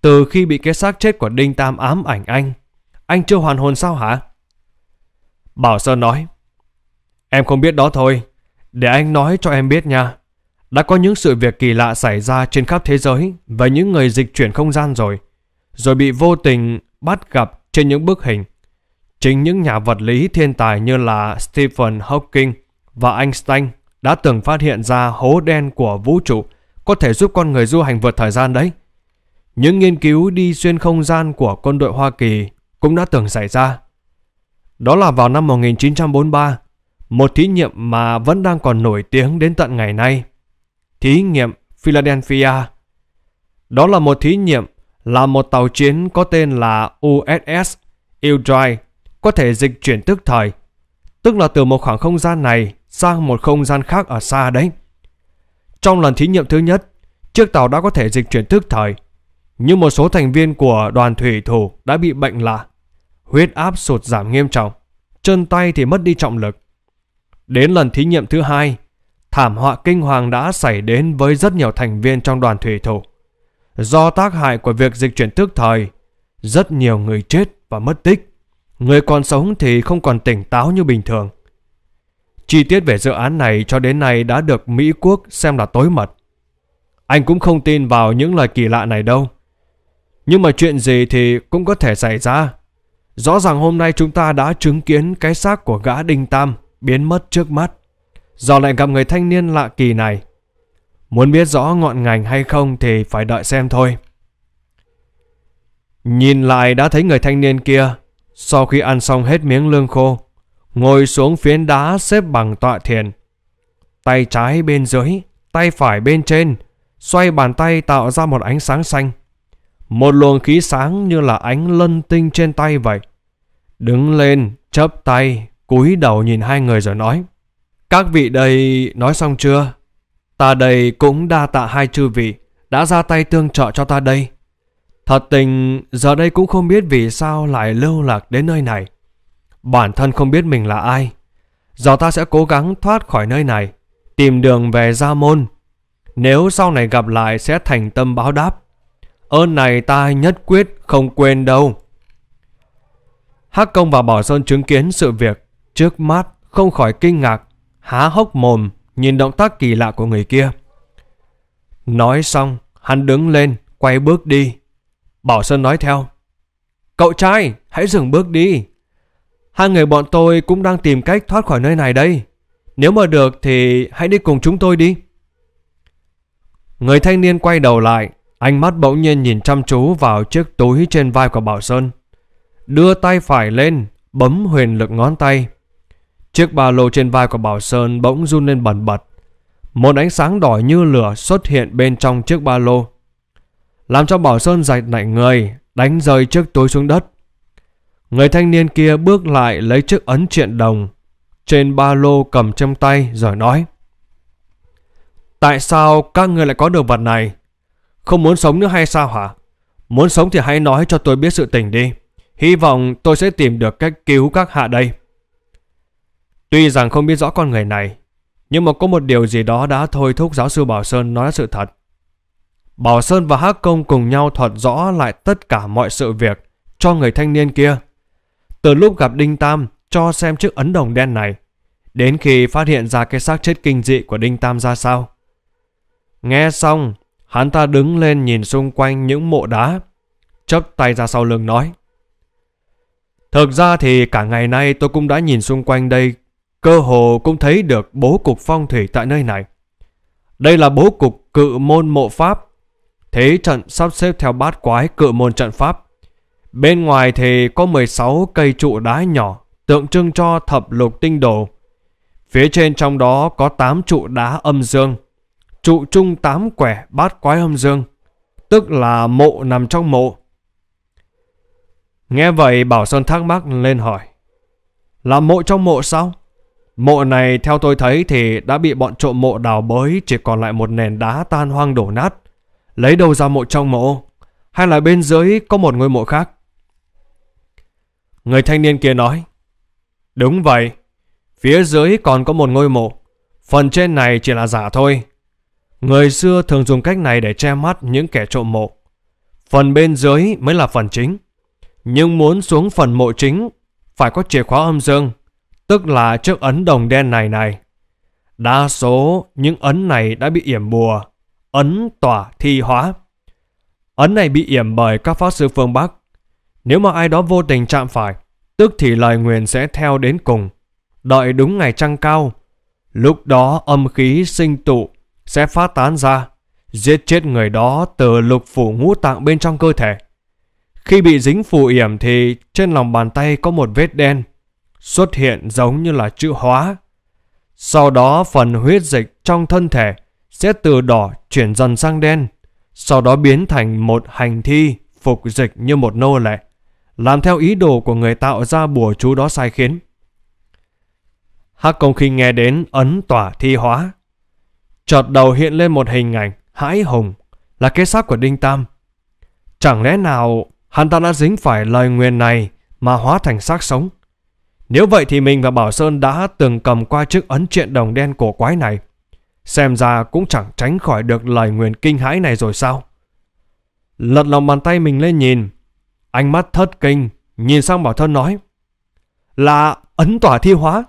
từ khi bị cái xác chết của Đinh Tam ám ảnh anh chưa hoàn hồn sao hả? Bảo Sơn nói: Em không biết đó thôi, để anh nói cho em biết nha. Đã có những sự việc kỳ lạ xảy ra trên khắp thế giới với những người dịch chuyển không gian rồi bị vô tình bắt gặp trên những bức hình. Chính những nhà vật lý thiên tài như là Stephen Hawking và Einstein đã từng phát hiện ra hố đen của vũ trụ có thể giúp con người du hành vượt thời gian đấy. Những nghiên cứu đi xuyên không gian của quân đội Hoa Kỳ cũng đã từng xảy ra. Đó là vào năm 1943, một thí nghiệm mà vẫn đang còn nổi tiếng đến tận ngày nay. Thí nghiệm Philadelphia. Đó là một thí nghiệm là một tàu chiến có tên là USS Eldridge có thể dịch chuyển tức thời, tức là từ một khoảng không gian này sang một không gian khác ở xa đấy. Trong lần thí nghiệm thứ nhất, chiếc tàu đã có thể dịch chuyển tức thời, nhưng một số thành viên của đoàn thủy thủ đã bị bệnh lạ, huyết áp sụt giảm nghiêm trọng, chân tay thì mất đi trọng lực. Đến lần thí nghiệm thứ hai, thảm họa kinh hoàng đã xảy đến với rất nhiều thành viên trong đoàn thủy thủ. Do tác hại của việc dịch chuyển tức thời, rất nhiều người chết và mất tích, người còn sống thì không còn tỉnh táo như bình thường. Chi tiết về dự án này cho đến nay đã được Mỹ quốc xem là tối mật. Anh cũng không tin vào những lời kỳ lạ này đâu. Nhưng mà chuyện gì thì cũng có thể xảy ra. Rõ ràng hôm nay chúng ta đã chứng kiến cái xác của gã Đinh Tam biến mất trước mắt, giờ lại gặp người thanh niên lạ kỳ này. Muốn biết rõ ngọn ngành hay không thì phải đợi xem thôi. Nhìn lại đã thấy người thanh niên kia, sau khi ăn xong hết miếng lương khô, ngồi xuống phiến đá xếp bằng tọa thiền. Tay trái bên dưới, tay phải bên trên, xoay bàn tay tạo ra một ánh sáng xanh. Một luồng khí sáng như là ánh lân tinh trên tay vậy. Đứng lên, chắp tay, cúi đầu nhìn hai người rồi nói: "Các vị đây nói xong chưa? Ta đây cũng đa tạ hai chư vị đã ra tay tương trợ cho ta đây. Thật tình giờ đây cũng không biết vì sao lại lưu lạc đến nơi này. Bản thân không biết mình là ai. Giờ ta sẽ cố gắng thoát khỏi nơi này, tìm đường về Gia Môn. Nếu sau này gặp lại sẽ thành tâm báo đáp. Ơn này ta nhất quyết không quên đâu." Hắc Công và Bảo Sơn chứng kiến sự việc trước mắt không khỏi kinh ngạc, há hốc mồm nhìn động tác kỳ lạ của người kia. Nói xong, hắn đứng lên, quay bước đi. Bảo Sơn nói theo: "Cậu trai, hãy dừng bước đi. Hai người bọn tôi cũng đang tìm cách thoát khỏi nơi này đây. Nếu mà được thì hãy đi cùng chúng tôi đi." Người thanh niên quay đầu lại, ánh mắt bỗng nhiên nhìn chăm chú vào chiếc túi trên vai của Bảo Sơn. Đưa tay phải lên, bấm huyền lực ngón tay. Chiếc ba lô trên vai của Bảo Sơn bỗng run lên bần bật. Một ánh sáng đỏ như lửa xuất hiện bên trong chiếc ba lô, làm cho Bảo Sơn giật nảy người, đánh rơi chiếc túi xuống đất. Người thanh niên kia bước lại lấy chiếc ấn triện đồng trên ba lô cầm trong tay rồi nói: "Tại sao các người lại có được vật này? Không muốn sống nữa hay sao hả? Muốn sống thì hãy nói cho tôi biết sự tình đi. Hy vọng tôi sẽ tìm được cách cứu các hạ đây." Tuy rằng không biết rõ con người này, nhưng mà có một điều gì đó đã thôi thúc giáo sư Bảo Sơn nói sự thật. Bảo Sơn và Hắc Công cùng nhau thuật rõ lại tất cả mọi sự việc cho người thanh niên kia. Từ lúc gặp Đinh Tam cho xem chiếc ấn đồng đen này, đến khi phát hiện ra cái xác chết kinh dị của Đinh Tam ra sao. Nghe xong, hắn ta đứng lên nhìn xung quanh những mộ đá, chắp tay ra sau lưng nói: "Thực ra thì cả ngày nay tôi cũng đã nhìn xung quanh đây, cơ hồ cũng thấy được bố cục phong thủy tại nơi này. Đây là bố cục Cự Môn Mộ Pháp, thế trận sắp xếp theo bát quái Cự Môn trận pháp. Bên ngoài thì có 16 cây trụ đá nhỏ tượng trưng cho thập lục tinh đồ. Phía trên trong đó có 8 trụ đá âm dương, trụ trung 8 quẻ bát quái âm dương, tức là mộ nằm trong mộ." Nghe vậy Bảo Sơn thắc mắc lên hỏi: "Là mộ trong mộ sao? Mộ này theo tôi thấy thì đã bị bọn trộm mộ đào bới, chỉ còn lại một nền đá tan hoang đổ nát. Lấy đâu ra mộ trong mộ? Hay là bên dưới có một ngôi mộ khác?" Người thanh niên kia nói: "Đúng vậy, phía dưới còn có một ngôi mộ, phần trên này chỉ là giả thôi. Người xưa thường dùng cách này để che mắt những kẻ trộm mộ. Phần bên dưới mới là phần chính. Nhưng muốn xuống phần mộ chính phải có chìa khóa âm dương, tức là chiếc ấn đồng đen này. Đa số những ấn này đã bị yểm bùa, ấn tỏa thi hóa. Ấn này bị yểm bởi các pháp sư phương Bắc. Nếu mà ai đó vô tình chạm phải, tức thì lời nguyền sẽ theo đến cùng. Đợi đúng ngày trăng cao, Lúc đó âm khí sinh tụ sẽ phát tán ra, giết chết người đó từ lục phủ ngũ tạng bên trong cơ thể. Khi bị dính phù yểm thì trên lòng bàn tay có một vết đen xuất hiện giống như là chữ hóa. Sau đó phần huyết dịch trong thân thể sẽ từ đỏ chuyển dần sang đen, sau đó biến thành một hành thi phục dịch như một nô lệ, làm theo ý đồ của người tạo ra bùa chú đó sai khiến. Hắc Công khi nghe đến ấn tỏa thi hóa, chợt đầu hiện lên một hình ảnh hãi hùng là cái xác của Đinh Tam. Chẳng lẽ nào hắn ta đã dính phải lời nguyền này mà hóa thành xác sống? Nếu vậy thì mình và Bảo Sơn đã từng cầm qua chiếc ấn triện đồng đen cổ quái này, xem ra cũng chẳng tránh khỏi được lời nguyền kinh hãi này rồi sao? Lật lòng bàn tay mình lên nhìn, ánh mắt thất kinh nhìn sang Bảo Sơn nói: là ấn tỏa thi hóa.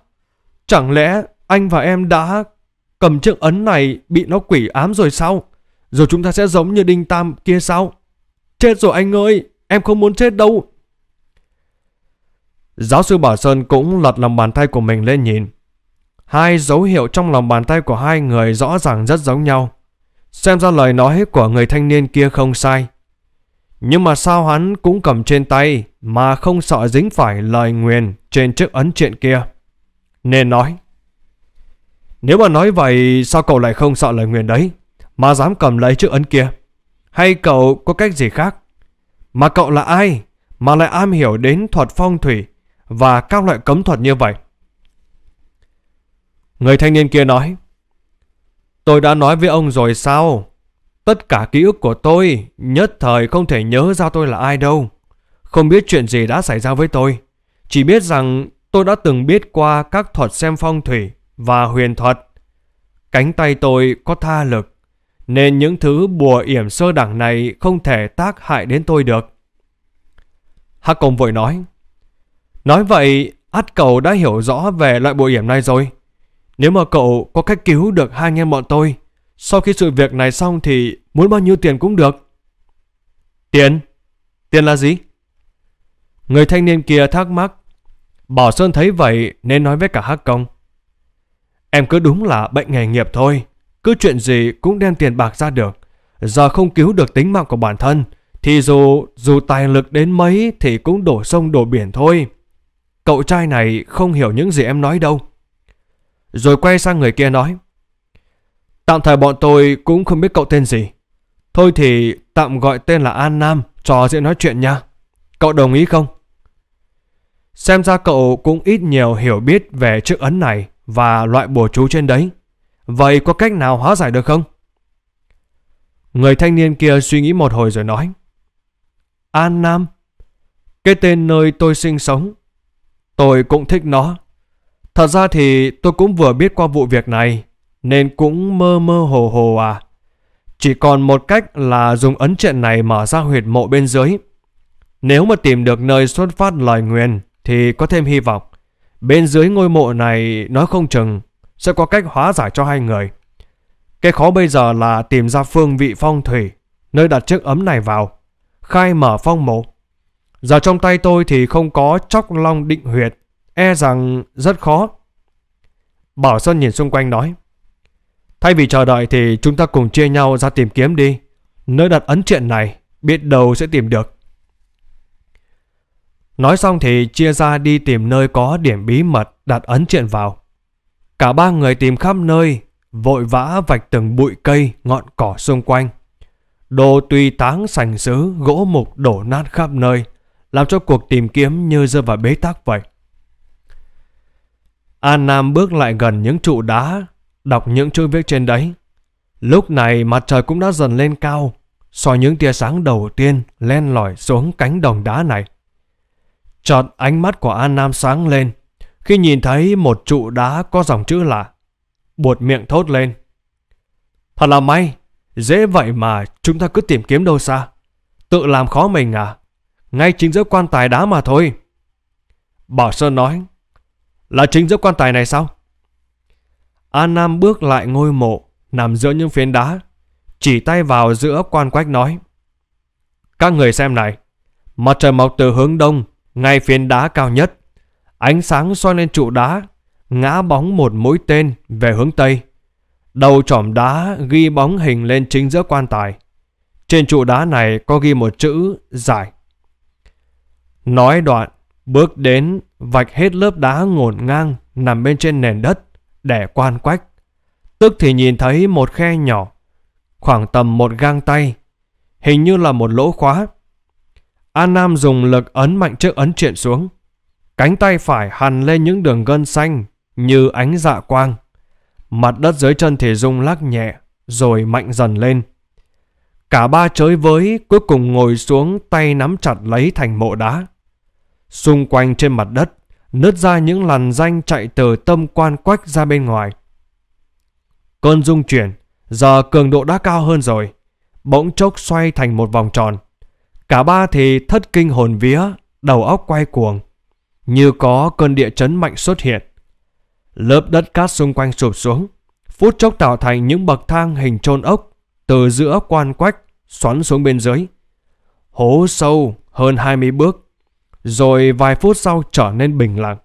Chẳng lẽ anh và em đã cầm chiếc ấn này bị nó quỷ ám rồi sao? Rồi chúng ta sẽ giống như Đinh Tam kia sao? Chết rồi anh ơi, em không muốn chết đâu. Giáo sư Bảo Sơn cũng lật lòng bàn tay của mình lên nhìn. Hai dấu hiệu trong lòng bàn tay của hai người rõ ràng rất giống nhau. Xem ra lời nói của người thanh niên kia không sai. Nhưng mà sao hắn cũng cầm trên tay mà không sợ dính phải lời nguyền trên chiếc ấn triện kia? Nên nói: nếu mà nói vậy sao cậu lại không sợ lời nguyền đấy mà dám cầm lấy chiếc ấn kia? Hay cậu có cách gì khác? Mà cậu là ai mà lại am hiểu đến thuật phong thủy và các loại cấm thuật như vậy? Người thanh niên kia nói: tôi đã nói với ông rồi sao? Tất cả ký ức của tôi nhất thời không thể nhớ ra tôi là ai đâu. Không biết chuyện gì đã xảy ra với tôi. Chỉ biết rằng tôi đã từng biết qua các thuật xem phong thủy và huyền thuật. Cánh tay tôi có tha lực, nên những thứ bùa yểm sơ đẳng này không thể tác hại đến tôi được. Hắc Công vội nói: nói vậy ắt cậu đã hiểu rõ về loại bùa yểm này rồi. Nếu mà cậu có cách cứu được hai anh em bọn tôi, sau khi sự việc này xong thì muốn bao nhiêu tiền cũng được. Tiền? Tiền là gì? Người thanh niên kia thắc mắc. Bảo Sơn thấy vậy nên nói với cả Hắc Công: em cứ đúng là bệnh nghề nghiệp thôi, cứ chuyện gì cũng đem tiền bạc ra được. Giờ không cứu được tính mạng của bản thân thì dù tài lực đến mấy thì cũng đổ sông đổ biển thôi. Cậu trai này không hiểu những gì em nói đâu. Rồi quay sang người kia nói: tạm thời bọn tôi cũng không biết cậu tên gì, thôi thì tạm gọi tên là An Nam cho dễ nói chuyện nha. Cậu đồng ý không? Xem ra cậu cũng ít nhiều hiểu biết về chiếc ấn này và loại bùa chú trên đấy. Vậy có cách nào hóa giải được không? Người thanh niên kia suy nghĩ một hồi rồi nói: An Nam, cái tên nơi tôi sinh sống, tôi cũng thích nó. Thật ra thì tôi cũng vừa biết qua vụ việc này, nên cũng mơ mơ hồ hồ à. Chỉ còn một cách là dùng ấn triện này mở ra huyệt mộ bên dưới. Nếu mà tìm được nơi xuất phát lời nguyền thì có thêm hy vọng. Bên dưới ngôi mộ này nói không chừng sẽ có cách hóa giải cho hai người. Cái khó bây giờ là tìm ra phương vị phong thủy nơi đặt chiếc ấm này vào, khai mở phong mộ. Giờ trong tay tôi thì không có chóc long định huyệt, e rằng rất khó. Bảo Sơn nhìn xung quanh nói: thay vì chờ đợi thì chúng ta cùng chia nhau ra tìm kiếm đi. Nơi đặt ấn triện này biết đâu sẽ tìm được. Nói xong thì chia ra đi tìm nơi có điểm bí mật đặt ấn triện vào. Cả ba người tìm khắp nơi, vội vã vạch từng bụi cây, ngọn cỏ xung quanh. Đồ tùy táng sành sứ, gỗ mục đổ nát khắp nơi, làm cho cuộc tìm kiếm như rơi vào bế tắc vậy. An Nam bước lại gần những trụ đá, đọc những chữ viết trên đấy. Lúc này mặt trời cũng đã dần lên cao, soi những tia sáng đầu tiên len lỏi xuống cánh đồng đá này. Chợt ánh mắt của An Nam sáng lên khi nhìn thấy một trụ đá có dòng chữ lạ, buột miệng thốt lên: thật là may, dễ vậy mà chúng ta cứ tìm kiếm đâu xa, tự làm khó mình à? Ngay chính giữa quan tài đá mà thôi. Bảo Sơn nói: là chính giữa quan tài này sao? An Nam bước lại ngôi mộ nằm giữa những phiến đá, chỉ tay vào giữa quan quách nói: các người xem này, mặt trời mọc từ hướng đông ngay phiến đá cao nhất. Ánh sáng soi lên trụ đá, ngã bóng một mũi tên về hướng Tây. Đầu chỏm đá ghi bóng hình lên chính giữa quan tài. Trên trụ đá này có ghi một chữ giải. Nói đoạn, bước đến vạch hết lớp đá ngổn ngang nằm bên trên nền đất để quan quách. Tức thì nhìn thấy một khe nhỏ, khoảng tầm một gang tay, hình như là một lỗ khóa. An Nam dùng lực ấn mạnh chiếc ấn triện xuống. Cánh tay phải hằn lên những đường gân xanh như ánh dạ quang. Mặt đất dưới chân thì rung lắc nhẹ rồi mạnh dần lên. Cả ba chới với, cuối cùng ngồi xuống, tay nắm chặt lấy thành mộ đá. Xung quanh trên mặt đất nứt ra những lằn ranh chạy từ tâm quan quách ra bên ngoài. Cơn rung chuyển giờ cường độ đã cao hơn rồi, bỗng chốc xoay thành một vòng tròn. Cả ba thì thất kinh hồn vía, đầu óc quay cuồng, như có cơn địa chấn mạnh xuất hiện. Lớp đất cát xung quanh sụp xuống, phút chốc tạo thành những bậc thang hình chôn ốc từ giữa quan quách xoắn xuống bên dưới. Hố sâu hơn 20 bước, rồi vài phút sau trở nên bình lặng.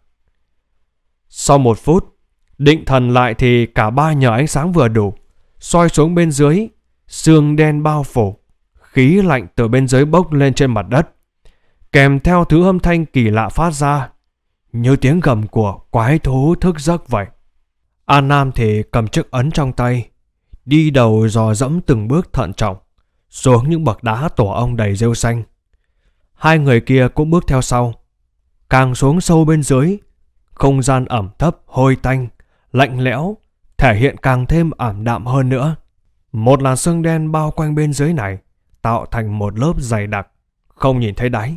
Sau một phút, định thần lại thì cả ba nhờ ánh sáng vừa đủ, soi xuống bên dưới, sương đen bao phủ, khí lạnh từ bên dưới bốc lên trên mặt đất, kèm theo thứ âm thanh kỳ lạ phát ra, như tiếng gầm của quái thú thức giấc vậy. An Nam thì cầm chiếc ấn trong tay, đi đầu dò dẫm từng bước thận trọng xuống những bậc đá tổ ong đầy rêu xanh. Hai người kia cũng bước theo sau. Càng xuống sâu bên dưới, không gian ẩm thấp, hôi tanh, lạnh lẽo, thể hiện càng thêm ảm đạm hơn nữa. Một làn sương đen bao quanh bên dưới này, tạo thành một lớp dày đặc, không nhìn thấy đáy.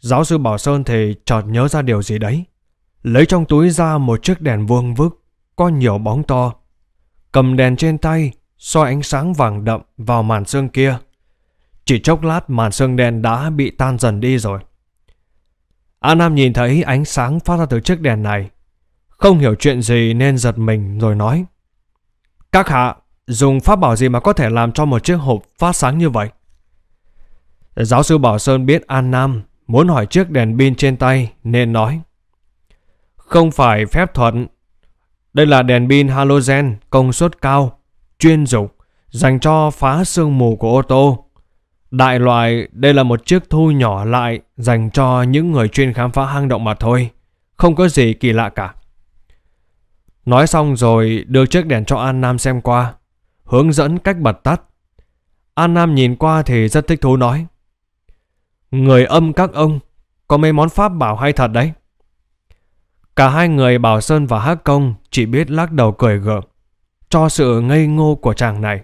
Giáo sư Bảo Sơn thì chợt nhớ ra điều gì đấy, lấy trong túi ra một chiếc đèn vuông vức có nhiều bóng to. Cầm đèn trên tay, soi ánh sáng vàng đậm vào màn sương kia. Chỉ chốc lát màn sương đen đã bị tan dần đi rồi. An Nam nhìn thấy ánh sáng phát ra từ chiếc đèn này, không hiểu chuyện gì nên giật mình rồi nói: "Các hạ dùng pháp bảo gì mà có thể làm cho một chiếc hộp phát sáng như vậy?" Giáo sư Bảo Sơn biết An Nam muốn hỏi chiếc đèn pin trên tay nên nói: "Không phải phép thuật. Đây là đèn pin halogen công suất cao, chuyên dụng, dành cho phá sương mù của ô tô. Đại loại đây là một chiếc thu nhỏ lại dành cho những người chuyên khám phá hang động mà thôi, không có gì kỳ lạ cả." Nói xong rồi đưa chiếc đèn cho An Nam xem qua, hướng dẫn cách bật tắt. An Nam nhìn qua thì rất thích thú nói: "Người âm các ông có mấy món pháp bảo hay thật đấy." Cả hai người Bảo Sơn và Hắc Công chỉ biết lắc đầu cười gượng cho sự ngây ngô của chàng này.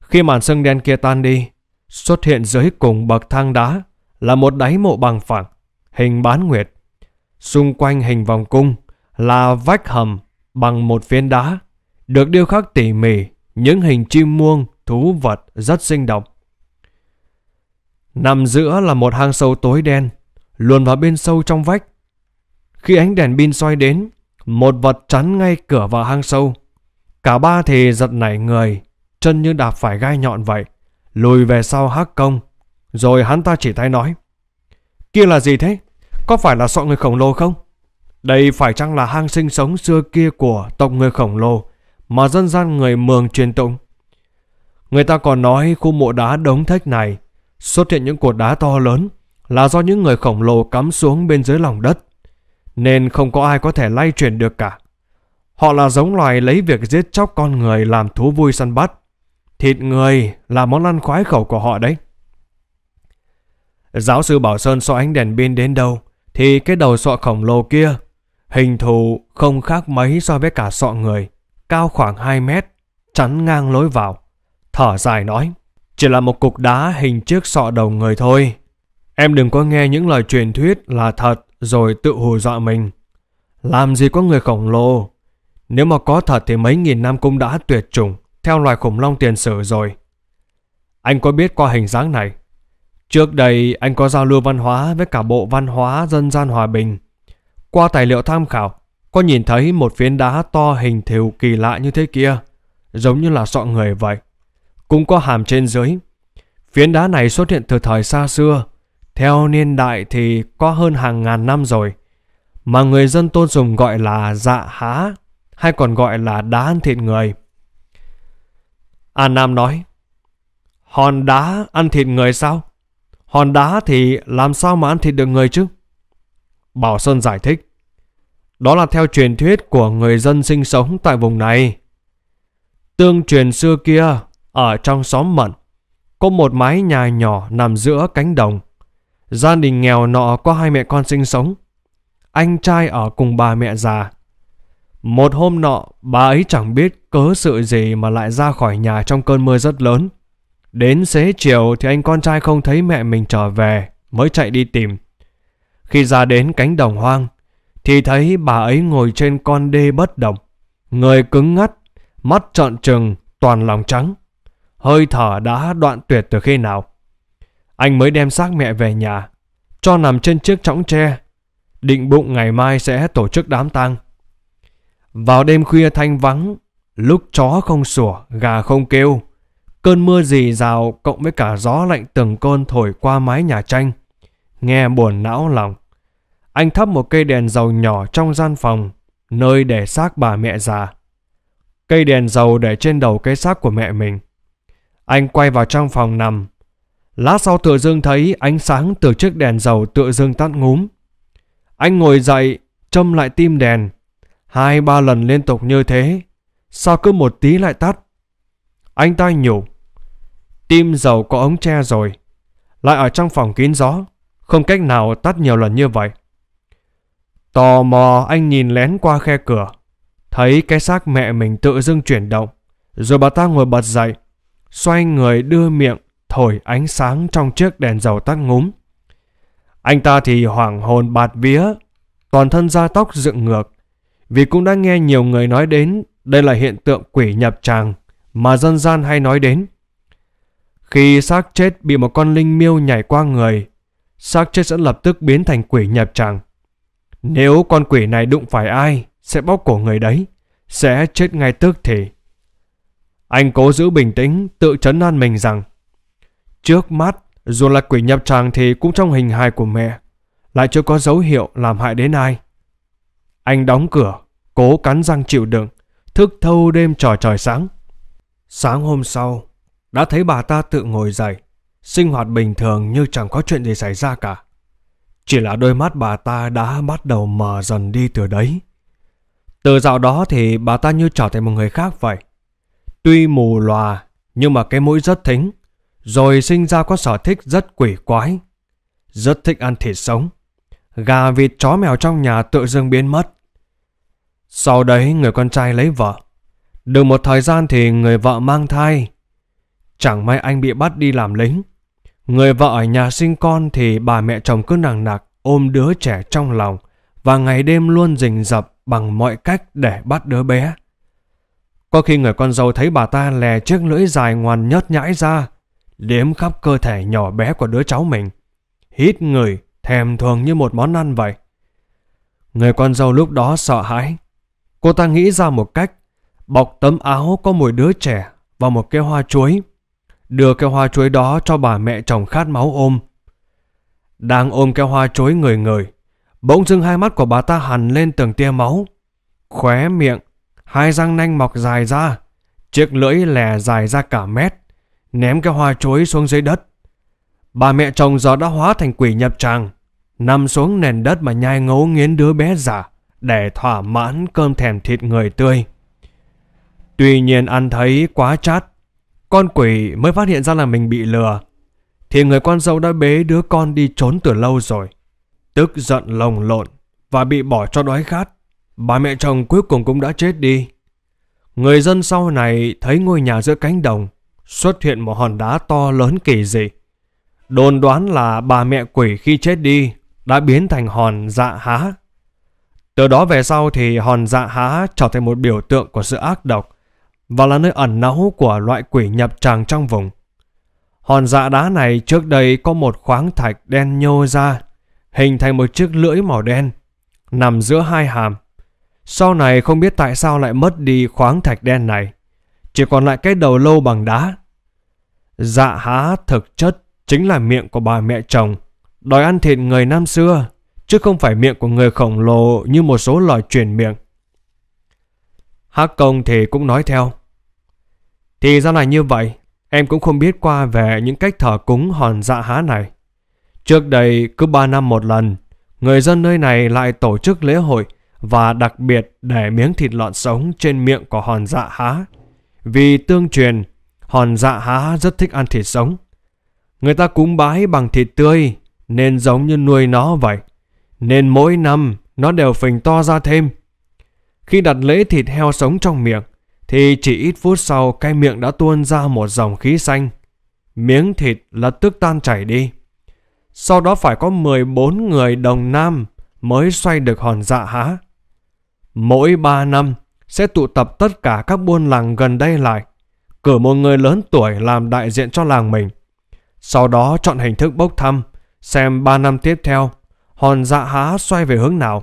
Khi màn sương đen kia tan đi, xuất hiện dưới cùng bậc thang đá là một đáy mộ bằng phẳng, hình bán nguyệt. Xung quanh hình vòng cung là vách hầm bằng một phiến đá, được điêu khắc tỉ mỉ những hình chim muông, thú vật rất sinh động. Nằm giữa là một hang sâu tối đen, luồn vào bên sâu trong vách. Khi ánh đèn pin soi đến, một vật chắn ngay cửa vào hang sâu. Cả ba thì giật nảy người, chân như đạp phải gai nhọn vậy, lùi về sau Hắc Công. Rồi hắn ta chỉ tay nói: "Kia là gì thế? Có phải là sọ người khổng lồ không? Đây phải chăng là hang sinh sống xưa kia của tộc người khổng lồ mà dân gian người Mường truyền tụng? Người ta còn nói khu mộ đá đống thách này xuất hiện những cột đá to lớn là do những người khổng lồ cắm xuống bên dưới lòng đất, nên không có ai có thể lay chuyển được cả. Họ là giống loài lấy việc giết chóc con người làm thú vui săn bắt. Thịt người là món ăn khoái khẩu của họ đấy." Giáo sư Bảo Sơn soi ánh đèn pin đến đâu thì cái đầu sọ khổng lồ kia, hình thù không khác mấy so với cả sọ người, cao khoảng 2 mét, chắn ngang lối vào, thở dài nói: "Chỉ là một cục đá hình chiếc sọ đầu người thôi. Em đừng có nghe những lời truyền thuyết là thật rồi tự hù dọa mình. Làm gì có người khổng lồ. Nếu mà có thật thì mấy nghìn năm cũng đã tuyệt chủng theo loài khủng long tiền sử rồi. Anh có biết qua hình dáng này, trước đây anh có giao lưu văn hóa với cả bộ văn hóa dân gian Hòa Bình. Qua tài liệu tham khảo, có nhìn thấy một phiến đá to hình thìu kỳ lạ như thế kia, giống như là sọ người vậy, cũng có hàm trên dưới. Phiến đá này xuất hiện từ thời xa xưa, theo niên đại thì có hơn hàng ngàn năm rồi, mà người dân tôn sùng gọi là dạ há, hay còn gọi là đá ăn thịt người. An Nam nói, hòn đá ăn thịt người sao? Hòn đá thì làm sao mà ăn thịt được người chứ? Bảo Sơn giải thích, đó là theo truyền thuyết của người dân sinh sống tại vùng này. Tương truyền xưa kia, ở trong xóm Mận, có một mái nhà nhỏ nằm giữa cánh đồng. Gia đình nghèo nọ có hai mẹ con sinh sống, anh trai ở cùng bà mẹ già. Một hôm nọ, bà ấy chẳng biết cớ sự gì mà lại ra khỏi nhà trong cơn mưa rất lớn. Đến xế chiều thì anh con trai không thấy mẹ mình trở về, mới chạy đi tìm. Khi ra đến cánh đồng hoang, thì thấy bà ấy ngồi trên con đê bất động, người cứng ngắt, mắt trợn trừng, toàn lòng trắng. Hơi thở đã đoạn tuyệt từ khi nào. Anh mới đem xác mẹ về nhà, cho nằm trên chiếc chõng tre, định bụng ngày mai sẽ tổ chức đám tang. Vào đêm khuya thanh vắng, lúc chó không sủa, gà không kêu, cơn mưa rì rào cộng với cả gió lạnh từng cơn thổi qua mái nhà tranh, nghe buồn não lòng. Anh thắp một cây đèn dầu nhỏ trong gian phòng, nơi để xác bà mẹ già. Cây đèn dầu để trên đầu cái xác của mẹ mình. Anh quay vào trong phòng nằm. Lát sau tự dưng thấy ánh sáng từ chiếc đèn dầu tự dưng tắt ngúm. Anh ngồi dậy, châm lại tim đèn. 2-3 lần liên tục như thế, sao cứ một tí lại tắt? Anh ta nhủ, tim dầu có ống tre rồi, lại ở trong phòng kín gió, không cách nào tắt nhiều lần như vậy. Tò mò anh nhìn lén qua khe cửa, thấy cái xác mẹ mình tự dưng chuyển động, rồi bà ta ngồi bật dậy, xoay người đưa miệng thổi ánh sáng trong chiếc đèn dầu tắt ngúm. Anh ta thì hoảng hồn bạt vía, toàn thân da tóc dựng ngược, vì cũng đã nghe nhiều người nói đến đây là hiện tượng quỷ nhập tràng mà dân gian hay nói đến. Khi xác chết bị một con linh miêu nhảy qua người, xác chết sẽ lập tức biến thành quỷ nhập tràng. Nếu con quỷ này đụng phải ai, sẽ bóp cổ người đấy, sẽ chết ngay tức thì. Anh cố giữ bình tĩnh, tự trấn an mình rằng trước mắt, dù là quỷ nhập tràng thì cũng trong hình hài của mẹ, lại chưa có dấu hiệu làm hại đến ai. Anh đóng cửa, cố cắn răng chịu đựng, thức thâu đêm trò trời sáng. Sáng hôm sau, đã thấy bà ta tự ngồi dậy, sinh hoạt bình thường như chẳng có chuyện gì xảy ra cả. Chỉ là đôi mắt bà ta đã bắt đầu mờ dần đi từ đấy. Từ dạo đó thì bà ta như trở thành một người khác vậy. Tuy mù lòa, nhưng mà cái mũi rất thính, rồi sinh ra có sở thích rất quỷ quái. Rất thích ăn thịt sống, gà vịt chó mèo trong nhà tự dưng biến mất. Sau đấy người con trai lấy vợ, được một thời gian thì người vợ mang thai. Chẳng may anh bị bắt đi làm lính. Người vợ ở nhà sinh con thì bà mẹ chồng cứ nằng nặc ôm đứa trẻ trong lòng và ngày đêm luôn rình rập bằng mọi cách để bắt đứa bé. Có khi người con dâu thấy bà ta lè chiếc lưỡi dài ngoằn nhớt nhãi ra, liếm khắp cơ thể nhỏ bé của đứa cháu mình, hít người thèm thuồng như một món ăn vậy. Người con dâu lúc đó sợ hãi. Cô ta nghĩ ra một cách, bọc tấm áo có mùi đứa trẻ vào một cái hoa chuối, đưa cái hoa chuối đó cho bà mẹ chồng khát máu ôm. Đang ôm cái hoa chuối người, bỗng dưng hai mắt của bà ta hằn lên từng tia máu, khóe miệng, hai răng nanh mọc dài ra, chiếc lưỡi lè dài ra cả mét, ném cái hoa chuối xuống dưới đất. Bà mẹ chồng giờ đã hóa thành quỷ nhập tràng, nằm xuống nền đất mà nhai ngấu nghiến đứa bé giả để thỏa mãn cơn thèm thịt người tươi. Tuy nhiên ăn thấy quá chát, con quỷ mới phát hiện ra là mình bị lừa, thì người con dâu đã bế đứa con đi trốn từ lâu rồi. Tức giận lồng lộn và bị bỏ cho đói khát, bà mẹ chồng cuối cùng cũng đã chết đi. Người dân sau này thấy ngôi nhà giữa cánh đồng xuất hiện một hòn đá to lớn kỳ dị, đồn đoán là bà mẹ quỷ khi chết đi đã biến thành hòn dạ há. Từ đó về sau thì hòn dạ há trở thành một biểu tượng của sự ác độc và là nơi ẩn náu của loại quỷ nhập tràng trong vùng. Hòn dạ đá này trước đây có một khoáng thạch đen nhô ra, hình thành một chiếc lưỡi màu đen, nằm giữa hai hàm. Sau này không biết tại sao lại mất đi khoáng thạch đen này, chỉ còn lại cái đầu lâu bằng đá. Dạ há thực chất chính là miệng của bà mẹ chồng, đòi ăn thịt người năm xưa, chứ không phải miệng của người khổng lồ như một số loài truyền miệng. Hắc Công thì cũng nói theo. Thì ra là như vậy, em cũng không biết qua về những cách thờ cúng hòn dạ há này. Trước đây cứ 3 năm một lần, người dân nơi này lại tổ chức lễ hội và đặc biệt để miếng thịt lợn sống trên miệng của hòn dạ há. Vì tương truyền, hòn dạ há rất thích ăn thịt sống. Người ta cúng bái bằng thịt tươi nên giống như nuôi nó vậy. Nên mỗi năm nó đều phình to ra thêm. Khi đặt lễ thịt heo sống trong miệng thì chỉ ít phút sau cái miệng đã tuôn ra một dòng khí xanh. Miếng thịt lập tức tan chảy đi. Sau đó phải có 14 người đồng nam mới xoay được hòn dạ há. Mỗi 3 năm sẽ tụ tập tất cả các buôn làng gần đây lại, cử một người lớn tuổi làm đại diện cho làng mình. Sau đó chọn hình thức bốc thăm, xem 3 năm tiếp theo hòn dạ há xoay về hướng nào.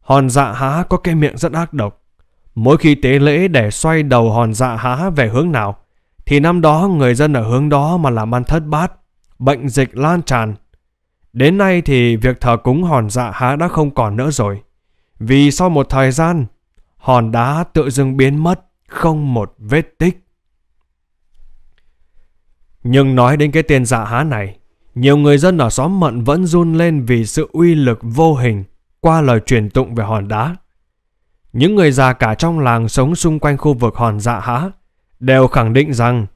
Hòn dạ há có cái miệng rất ác độc. Mỗi khi tế lễ để xoay đầu hòn dạ há về hướng nào thì năm đó người dân ở hướng đó mà làm ăn thất bát, bệnh dịch lan tràn. Đến nay thì việc thờ cúng hòn dạ há đã không còn nữa rồi. Vì sau một thời gian, hòn đá tự dưng biến mất, không một vết tích. Nhưng nói đến cái tên dạ há này, nhiều người dân ở xóm Mận vẫn run lên vì sự uy lực vô hình qua lời truyền tụng về hòn đá. Những người già cả trong làng sống xung quanh khu vực hòn dạ há đều khẳng định rằng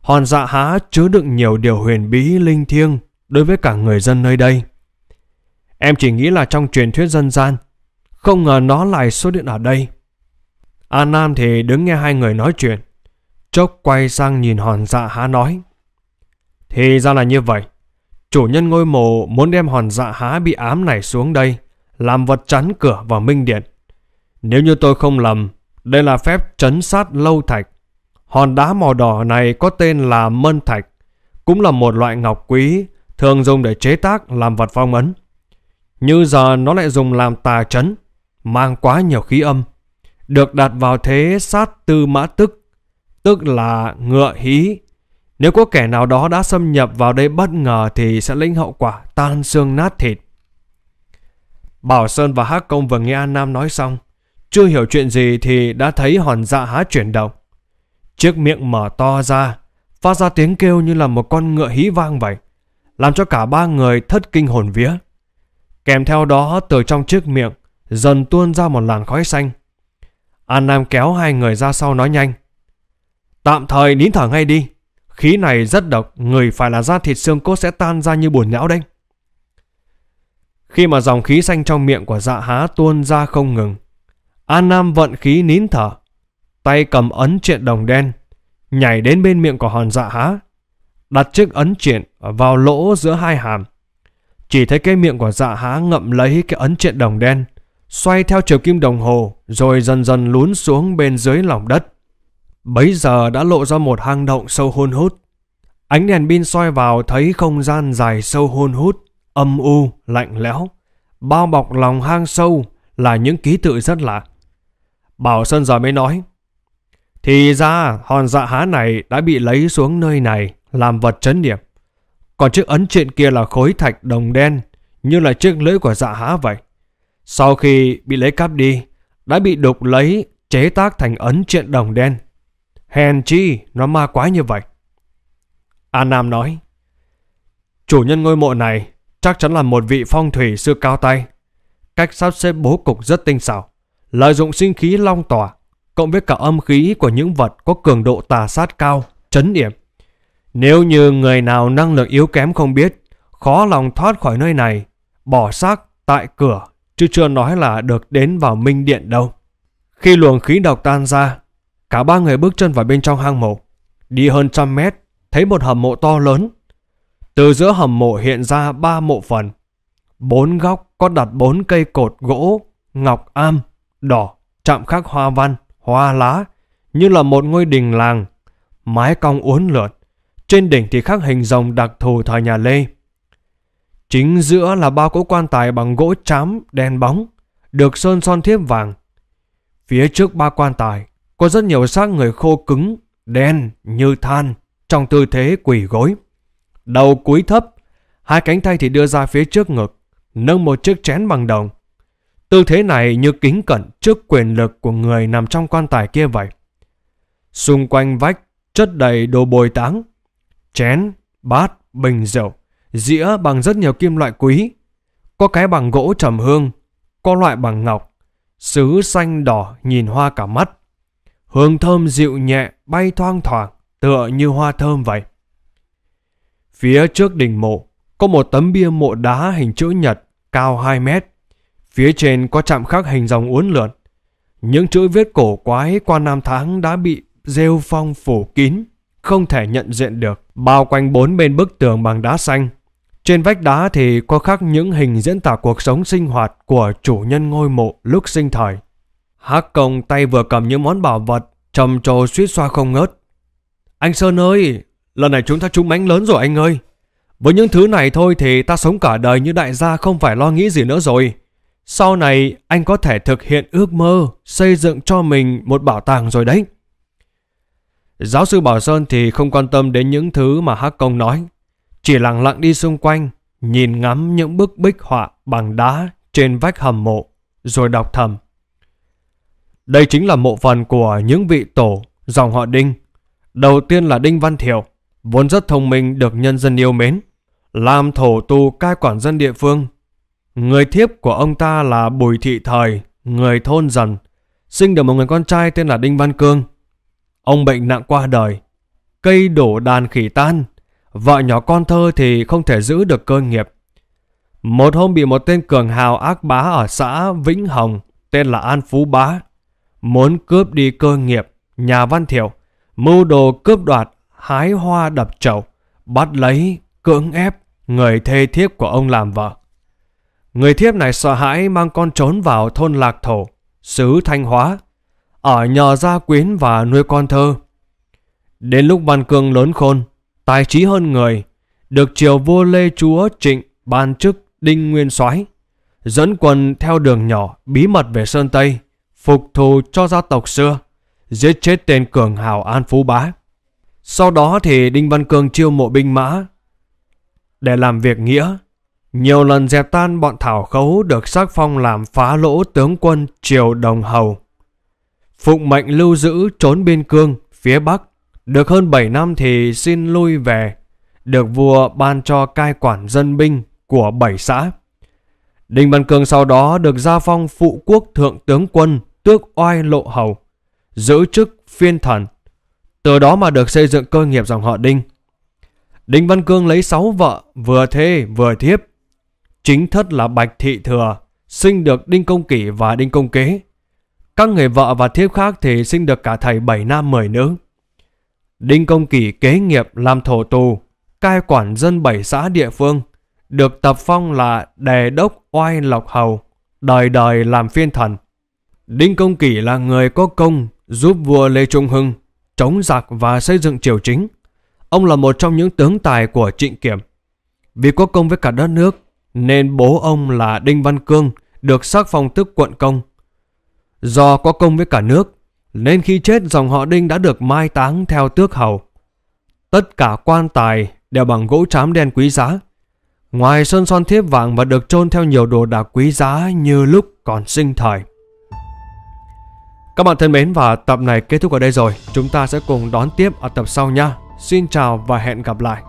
hòn dạ há chứa đựng nhiều điều huyền bí linh thiêng đối với cả người dân nơi đây. Em chỉ nghĩ là trong truyền thuyết dân gian, không ngờ nó lại xuất hiện ở đây. An Nam thì đứng nghe hai người nói chuyện, chốc quay sang nhìn hòn dạ há nói. Thì ra là như vậy, chủ nhân ngôi mộ muốn đem hòn dạ há bị ám này xuống đây, làm vật chắn cửa vào minh điện. Nếu như tôi không lầm, đây là phép trấn sát lâu thạch. Hòn đá màu đỏ này có tên là mân thạch, cũng là một loại ngọc quý thường dùng để chế tác làm vật phong ấn. Như giờ nó lại dùng làm tà trấn, mang quá nhiều khí âm, được đặt vào thế sát tư mã tức, tức là ngựa hí. Nếu có kẻ nào đó đã xâm nhập vào đây bất ngờ thì sẽ lĩnh hậu quả tan xương nát thịt. Bảo Sơn và Hắc Công vừa nghe An Nam nói xong, chưa hiểu chuyện gì thì đã thấy hòn dạ há chuyển động. Chiếc miệng mở to ra, phát ra tiếng kêu như là một con ngựa hí vang vậy, làm cho cả ba người thất kinh hồn vía. Kèm theo đó, từ trong chiếc miệng dần tuôn ra một làn khói xanh. An Nam kéo hai người ra sau nói nhanh. Tạm thời nín thở ngay đi, khí này rất độc, người phải là da thịt xương cốt sẽ tan ra như bùn nhão đấy. Khi mà dòng khí xanh trong miệng của dạ há tuôn ra không ngừng, An Nam vận khí nín thở, tay cầm ấn triện đồng đen, nhảy đến bên miệng của hòn dạ há, đặt chiếc ấn triện vào lỗ giữa hai hàm. Chỉ thấy cái miệng của dạ há ngậm lấy cái ấn triện đồng đen, xoay theo chiều kim đồng hồ rồi dần dần lún xuống bên dưới lòng đất. Bấy giờ đã lộ ra một hang động sâu hun hút. Ánh đèn pin soi vào thấy không gian dài sâu hun hút, âm u, lạnh lẽo. Bao bọc lòng hang sâu là những ký tự rất lạ. Bảo Sơn giờ mới nói. Thì ra hòn dạ há này đã bị lấy xuống nơi này làm vật trấn điểm. Còn chiếc ấn triện kia là khối thạch đồng đen, như là chiếc lưỡi của dạ há vậy. Sau khi bị lấy cắp đi, đã bị đục lấy chế tác thành ấn triện đồng đen. Hèn chi nó ma quái như vậy. An Nam nói. Chủ nhân ngôi mộ này chắc chắn là một vị phong thủy sư cao tay. Cách sắp xếp bố cục rất tinh xảo, lợi dụng sinh khí long tỏa cộng với cả âm khí của những vật có cường độ tà sát cao, trấn điểm. Nếu như người nào năng lực yếu kém không biết, khó lòng thoát khỏi nơi này, bỏ xác tại cửa, chứ chưa nói là được đến vào minh điện đâu. Khi luồng khí độc tan ra, cả ba người bước chân vào bên trong hang mộ. Đi hơn 100 mét, thấy một hầm mộ to lớn. Từ giữa hầm mộ hiện ra 3 mộ phần. 4 góc có đặt 4 cây cột gỗ, ngọc am, đỏ, chạm khắc hoa văn, hoa lá, như là một ngôi đình làng. Mái cong uốn lượn, trên đỉnh thì khắc hình rồng đặc thù thời nhà Lê. Chính giữa là 3 cỗ quan tài bằng gỗ trám đen bóng, được sơn son thiếp vàng. Phía trước 3 quan tài có rất nhiều xác người khô cứng, đen như than, trong tư thế quỳ gối. Đầu cúi thấp, hai cánh tay thì đưa ra phía trước ngực, nâng một chiếc chén bằng đồng. Tư thế này như kính cẩn trước quyền lực của người nằm trong quan tài kia vậy. Xung quanh vách chất đầy đồ bồi táng, chén, bát, bình rượu, dĩa bằng rất nhiều kim loại quý, có cái bằng gỗ trầm hương, có loại bằng ngọc, sứ xanh đỏ nhìn hoa cả mắt. Hương thơm dịu nhẹ bay thoang thoảng tựa như hoa thơm vậy. Phía trước đỉnh mộ có một tấm bia mộ đá hình chữ nhật cao 2 mét. Phía trên có chạm khắc hình rồng uốn lượn. Những chữ viết cổ quái qua năm tháng đã bị rêu phong phủ kín, không thể nhận diện được. Bao quanh bốn bên bức tường bằng đá xanh, trên vách đá thì có khắc những hình diễn tả cuộc sống sinh hoạt của chủ nhân ngôi mộ lúc sinh thời. Hắc Công tay vừa cầm những món bảo vật, trầm trồ suýt xoa không ngớt. Anh Sơn ơi, lần này chúng ta trúng mánh lớn rồi anh ơi. Với những thứ này thôi thì ta sống cả đời như đại gia, không phải lo nghĩ gì nữa rồi. Sau này anh có thể thực hiện ước mơ xây dựng cho mình một bảo tàng rồi đấy. Giáo sư Bảo Sơn thì không quan tâm đến những thứ mà Hắc Công nói, chỉ lặng lặng đi xung quanh, nhìn ngắm những bức bích họa bằng đá trên vách hầm mộ, rồi đọc thầm. Đây chính là mộ phần của những vị tổ dòng họ Đinh. Đầu tiên là Đinh Văn Thiệu, vốn rất thông minh, được nhân dân yêu mến, làm thổ tù cai quản dân địa phương. Người thiếp của ông ta là Bùi Thị Thời, người thôn Dần, sinh được một người con trai tên là Đinh Văn Cương. Ông bệnh nặng qua đời, cây đổ đàn khỉ tan, vợ nhỏ con thơ thì không thể giữ được cơ nghiệp. Một hôm bị một tên cường hào ác bá ở xã Vĩnh Hồng tên là An Phú Bá, muốn cướp đi cơ nghiệp nhà Văn Thiệu, mưu đồ cướp đoạt, hái hoa đập chậu, bắt lấy, cưỡng ép người thê thiếp của ông làm vợ. Người thiếp này sợ hãi mang con trốn vào thôn Lạc Thổ, xứ Thanh Hóa, ở nhờ gia quyến và nuôi con thơ. Đến lúc Văn Cương lớn khôn, tài trí hơn người, được triều vua Lê Chúa Trịnh ban chức Đinh Nguyên Soái, dẫn quân theo đường nhỏ bí mật về Sơn Tây, phục thù cho gia tộc xưa, giết chết tên cường hào An Phú Bá. Sau đó thì Đinh Văn Cương chiêu mộ binh mã để làm việc nghĩa, nhiều lần dẹp tan bọn thảo khấu được sắc phong làm phá lỗ tướng quân triều Đồng Hầu. Phụng mệnh lưu giữ trốn biên cương phía Bắc, được hơn 7 năm thì xin lui về, được vua ban cho cai quản dân binh của 7 xã. Đinh Văn Cương sau đó được gia phong phụ quốc thượng tướng quân, tước oai lộ hầu, giữ chức phiên thần. Từ đó mà được xây dựng cơ nghiệp dòng họ Đinh. Đinh Văn Cương lấy 6 vợ, vừa thê vừa thiếp. Chính thất là Bạch Thị Thừa, sinh được Đinh Công Kỷ và Đinh Công Kế. Các người vợ và thiếp khác thì sinh được cả thầy 7 nam 10 nữ. Đinh Công Kỷ kế nghiệp làm thổ tù, cai quản dân 7 xã địa phương, được tập phong là đề đốc oai lộc hầu, đời đời làm phiên thần. Đinh Công Kỷ là người có công giúp vua Lê Trung Hưng chống giặc và xây dựng triều chính. Ông là một trong những tướng tài của Trịnh Kiểm. Vì có công với cả đất nước nên bố ông là Đinh Văn Cương được sắc phong tước quận công. Do có công với cả nước nên khi chết dòng họ Đinh đã được mai táng theo tước hầu. Tất cả quan tài đều bằng gỗ trám đen quý giá, ngoài sơn son thiếp vàng, và được chôn theo nhiều đồ đạc quý giá như lúc còn sinh thời. Các bạn thân mến, và tập này kết thúc ở đây rồi. Chúng ta sẽ cùng đón tiếp ở tập sau nha. Xin chào và hẹn gặp lại.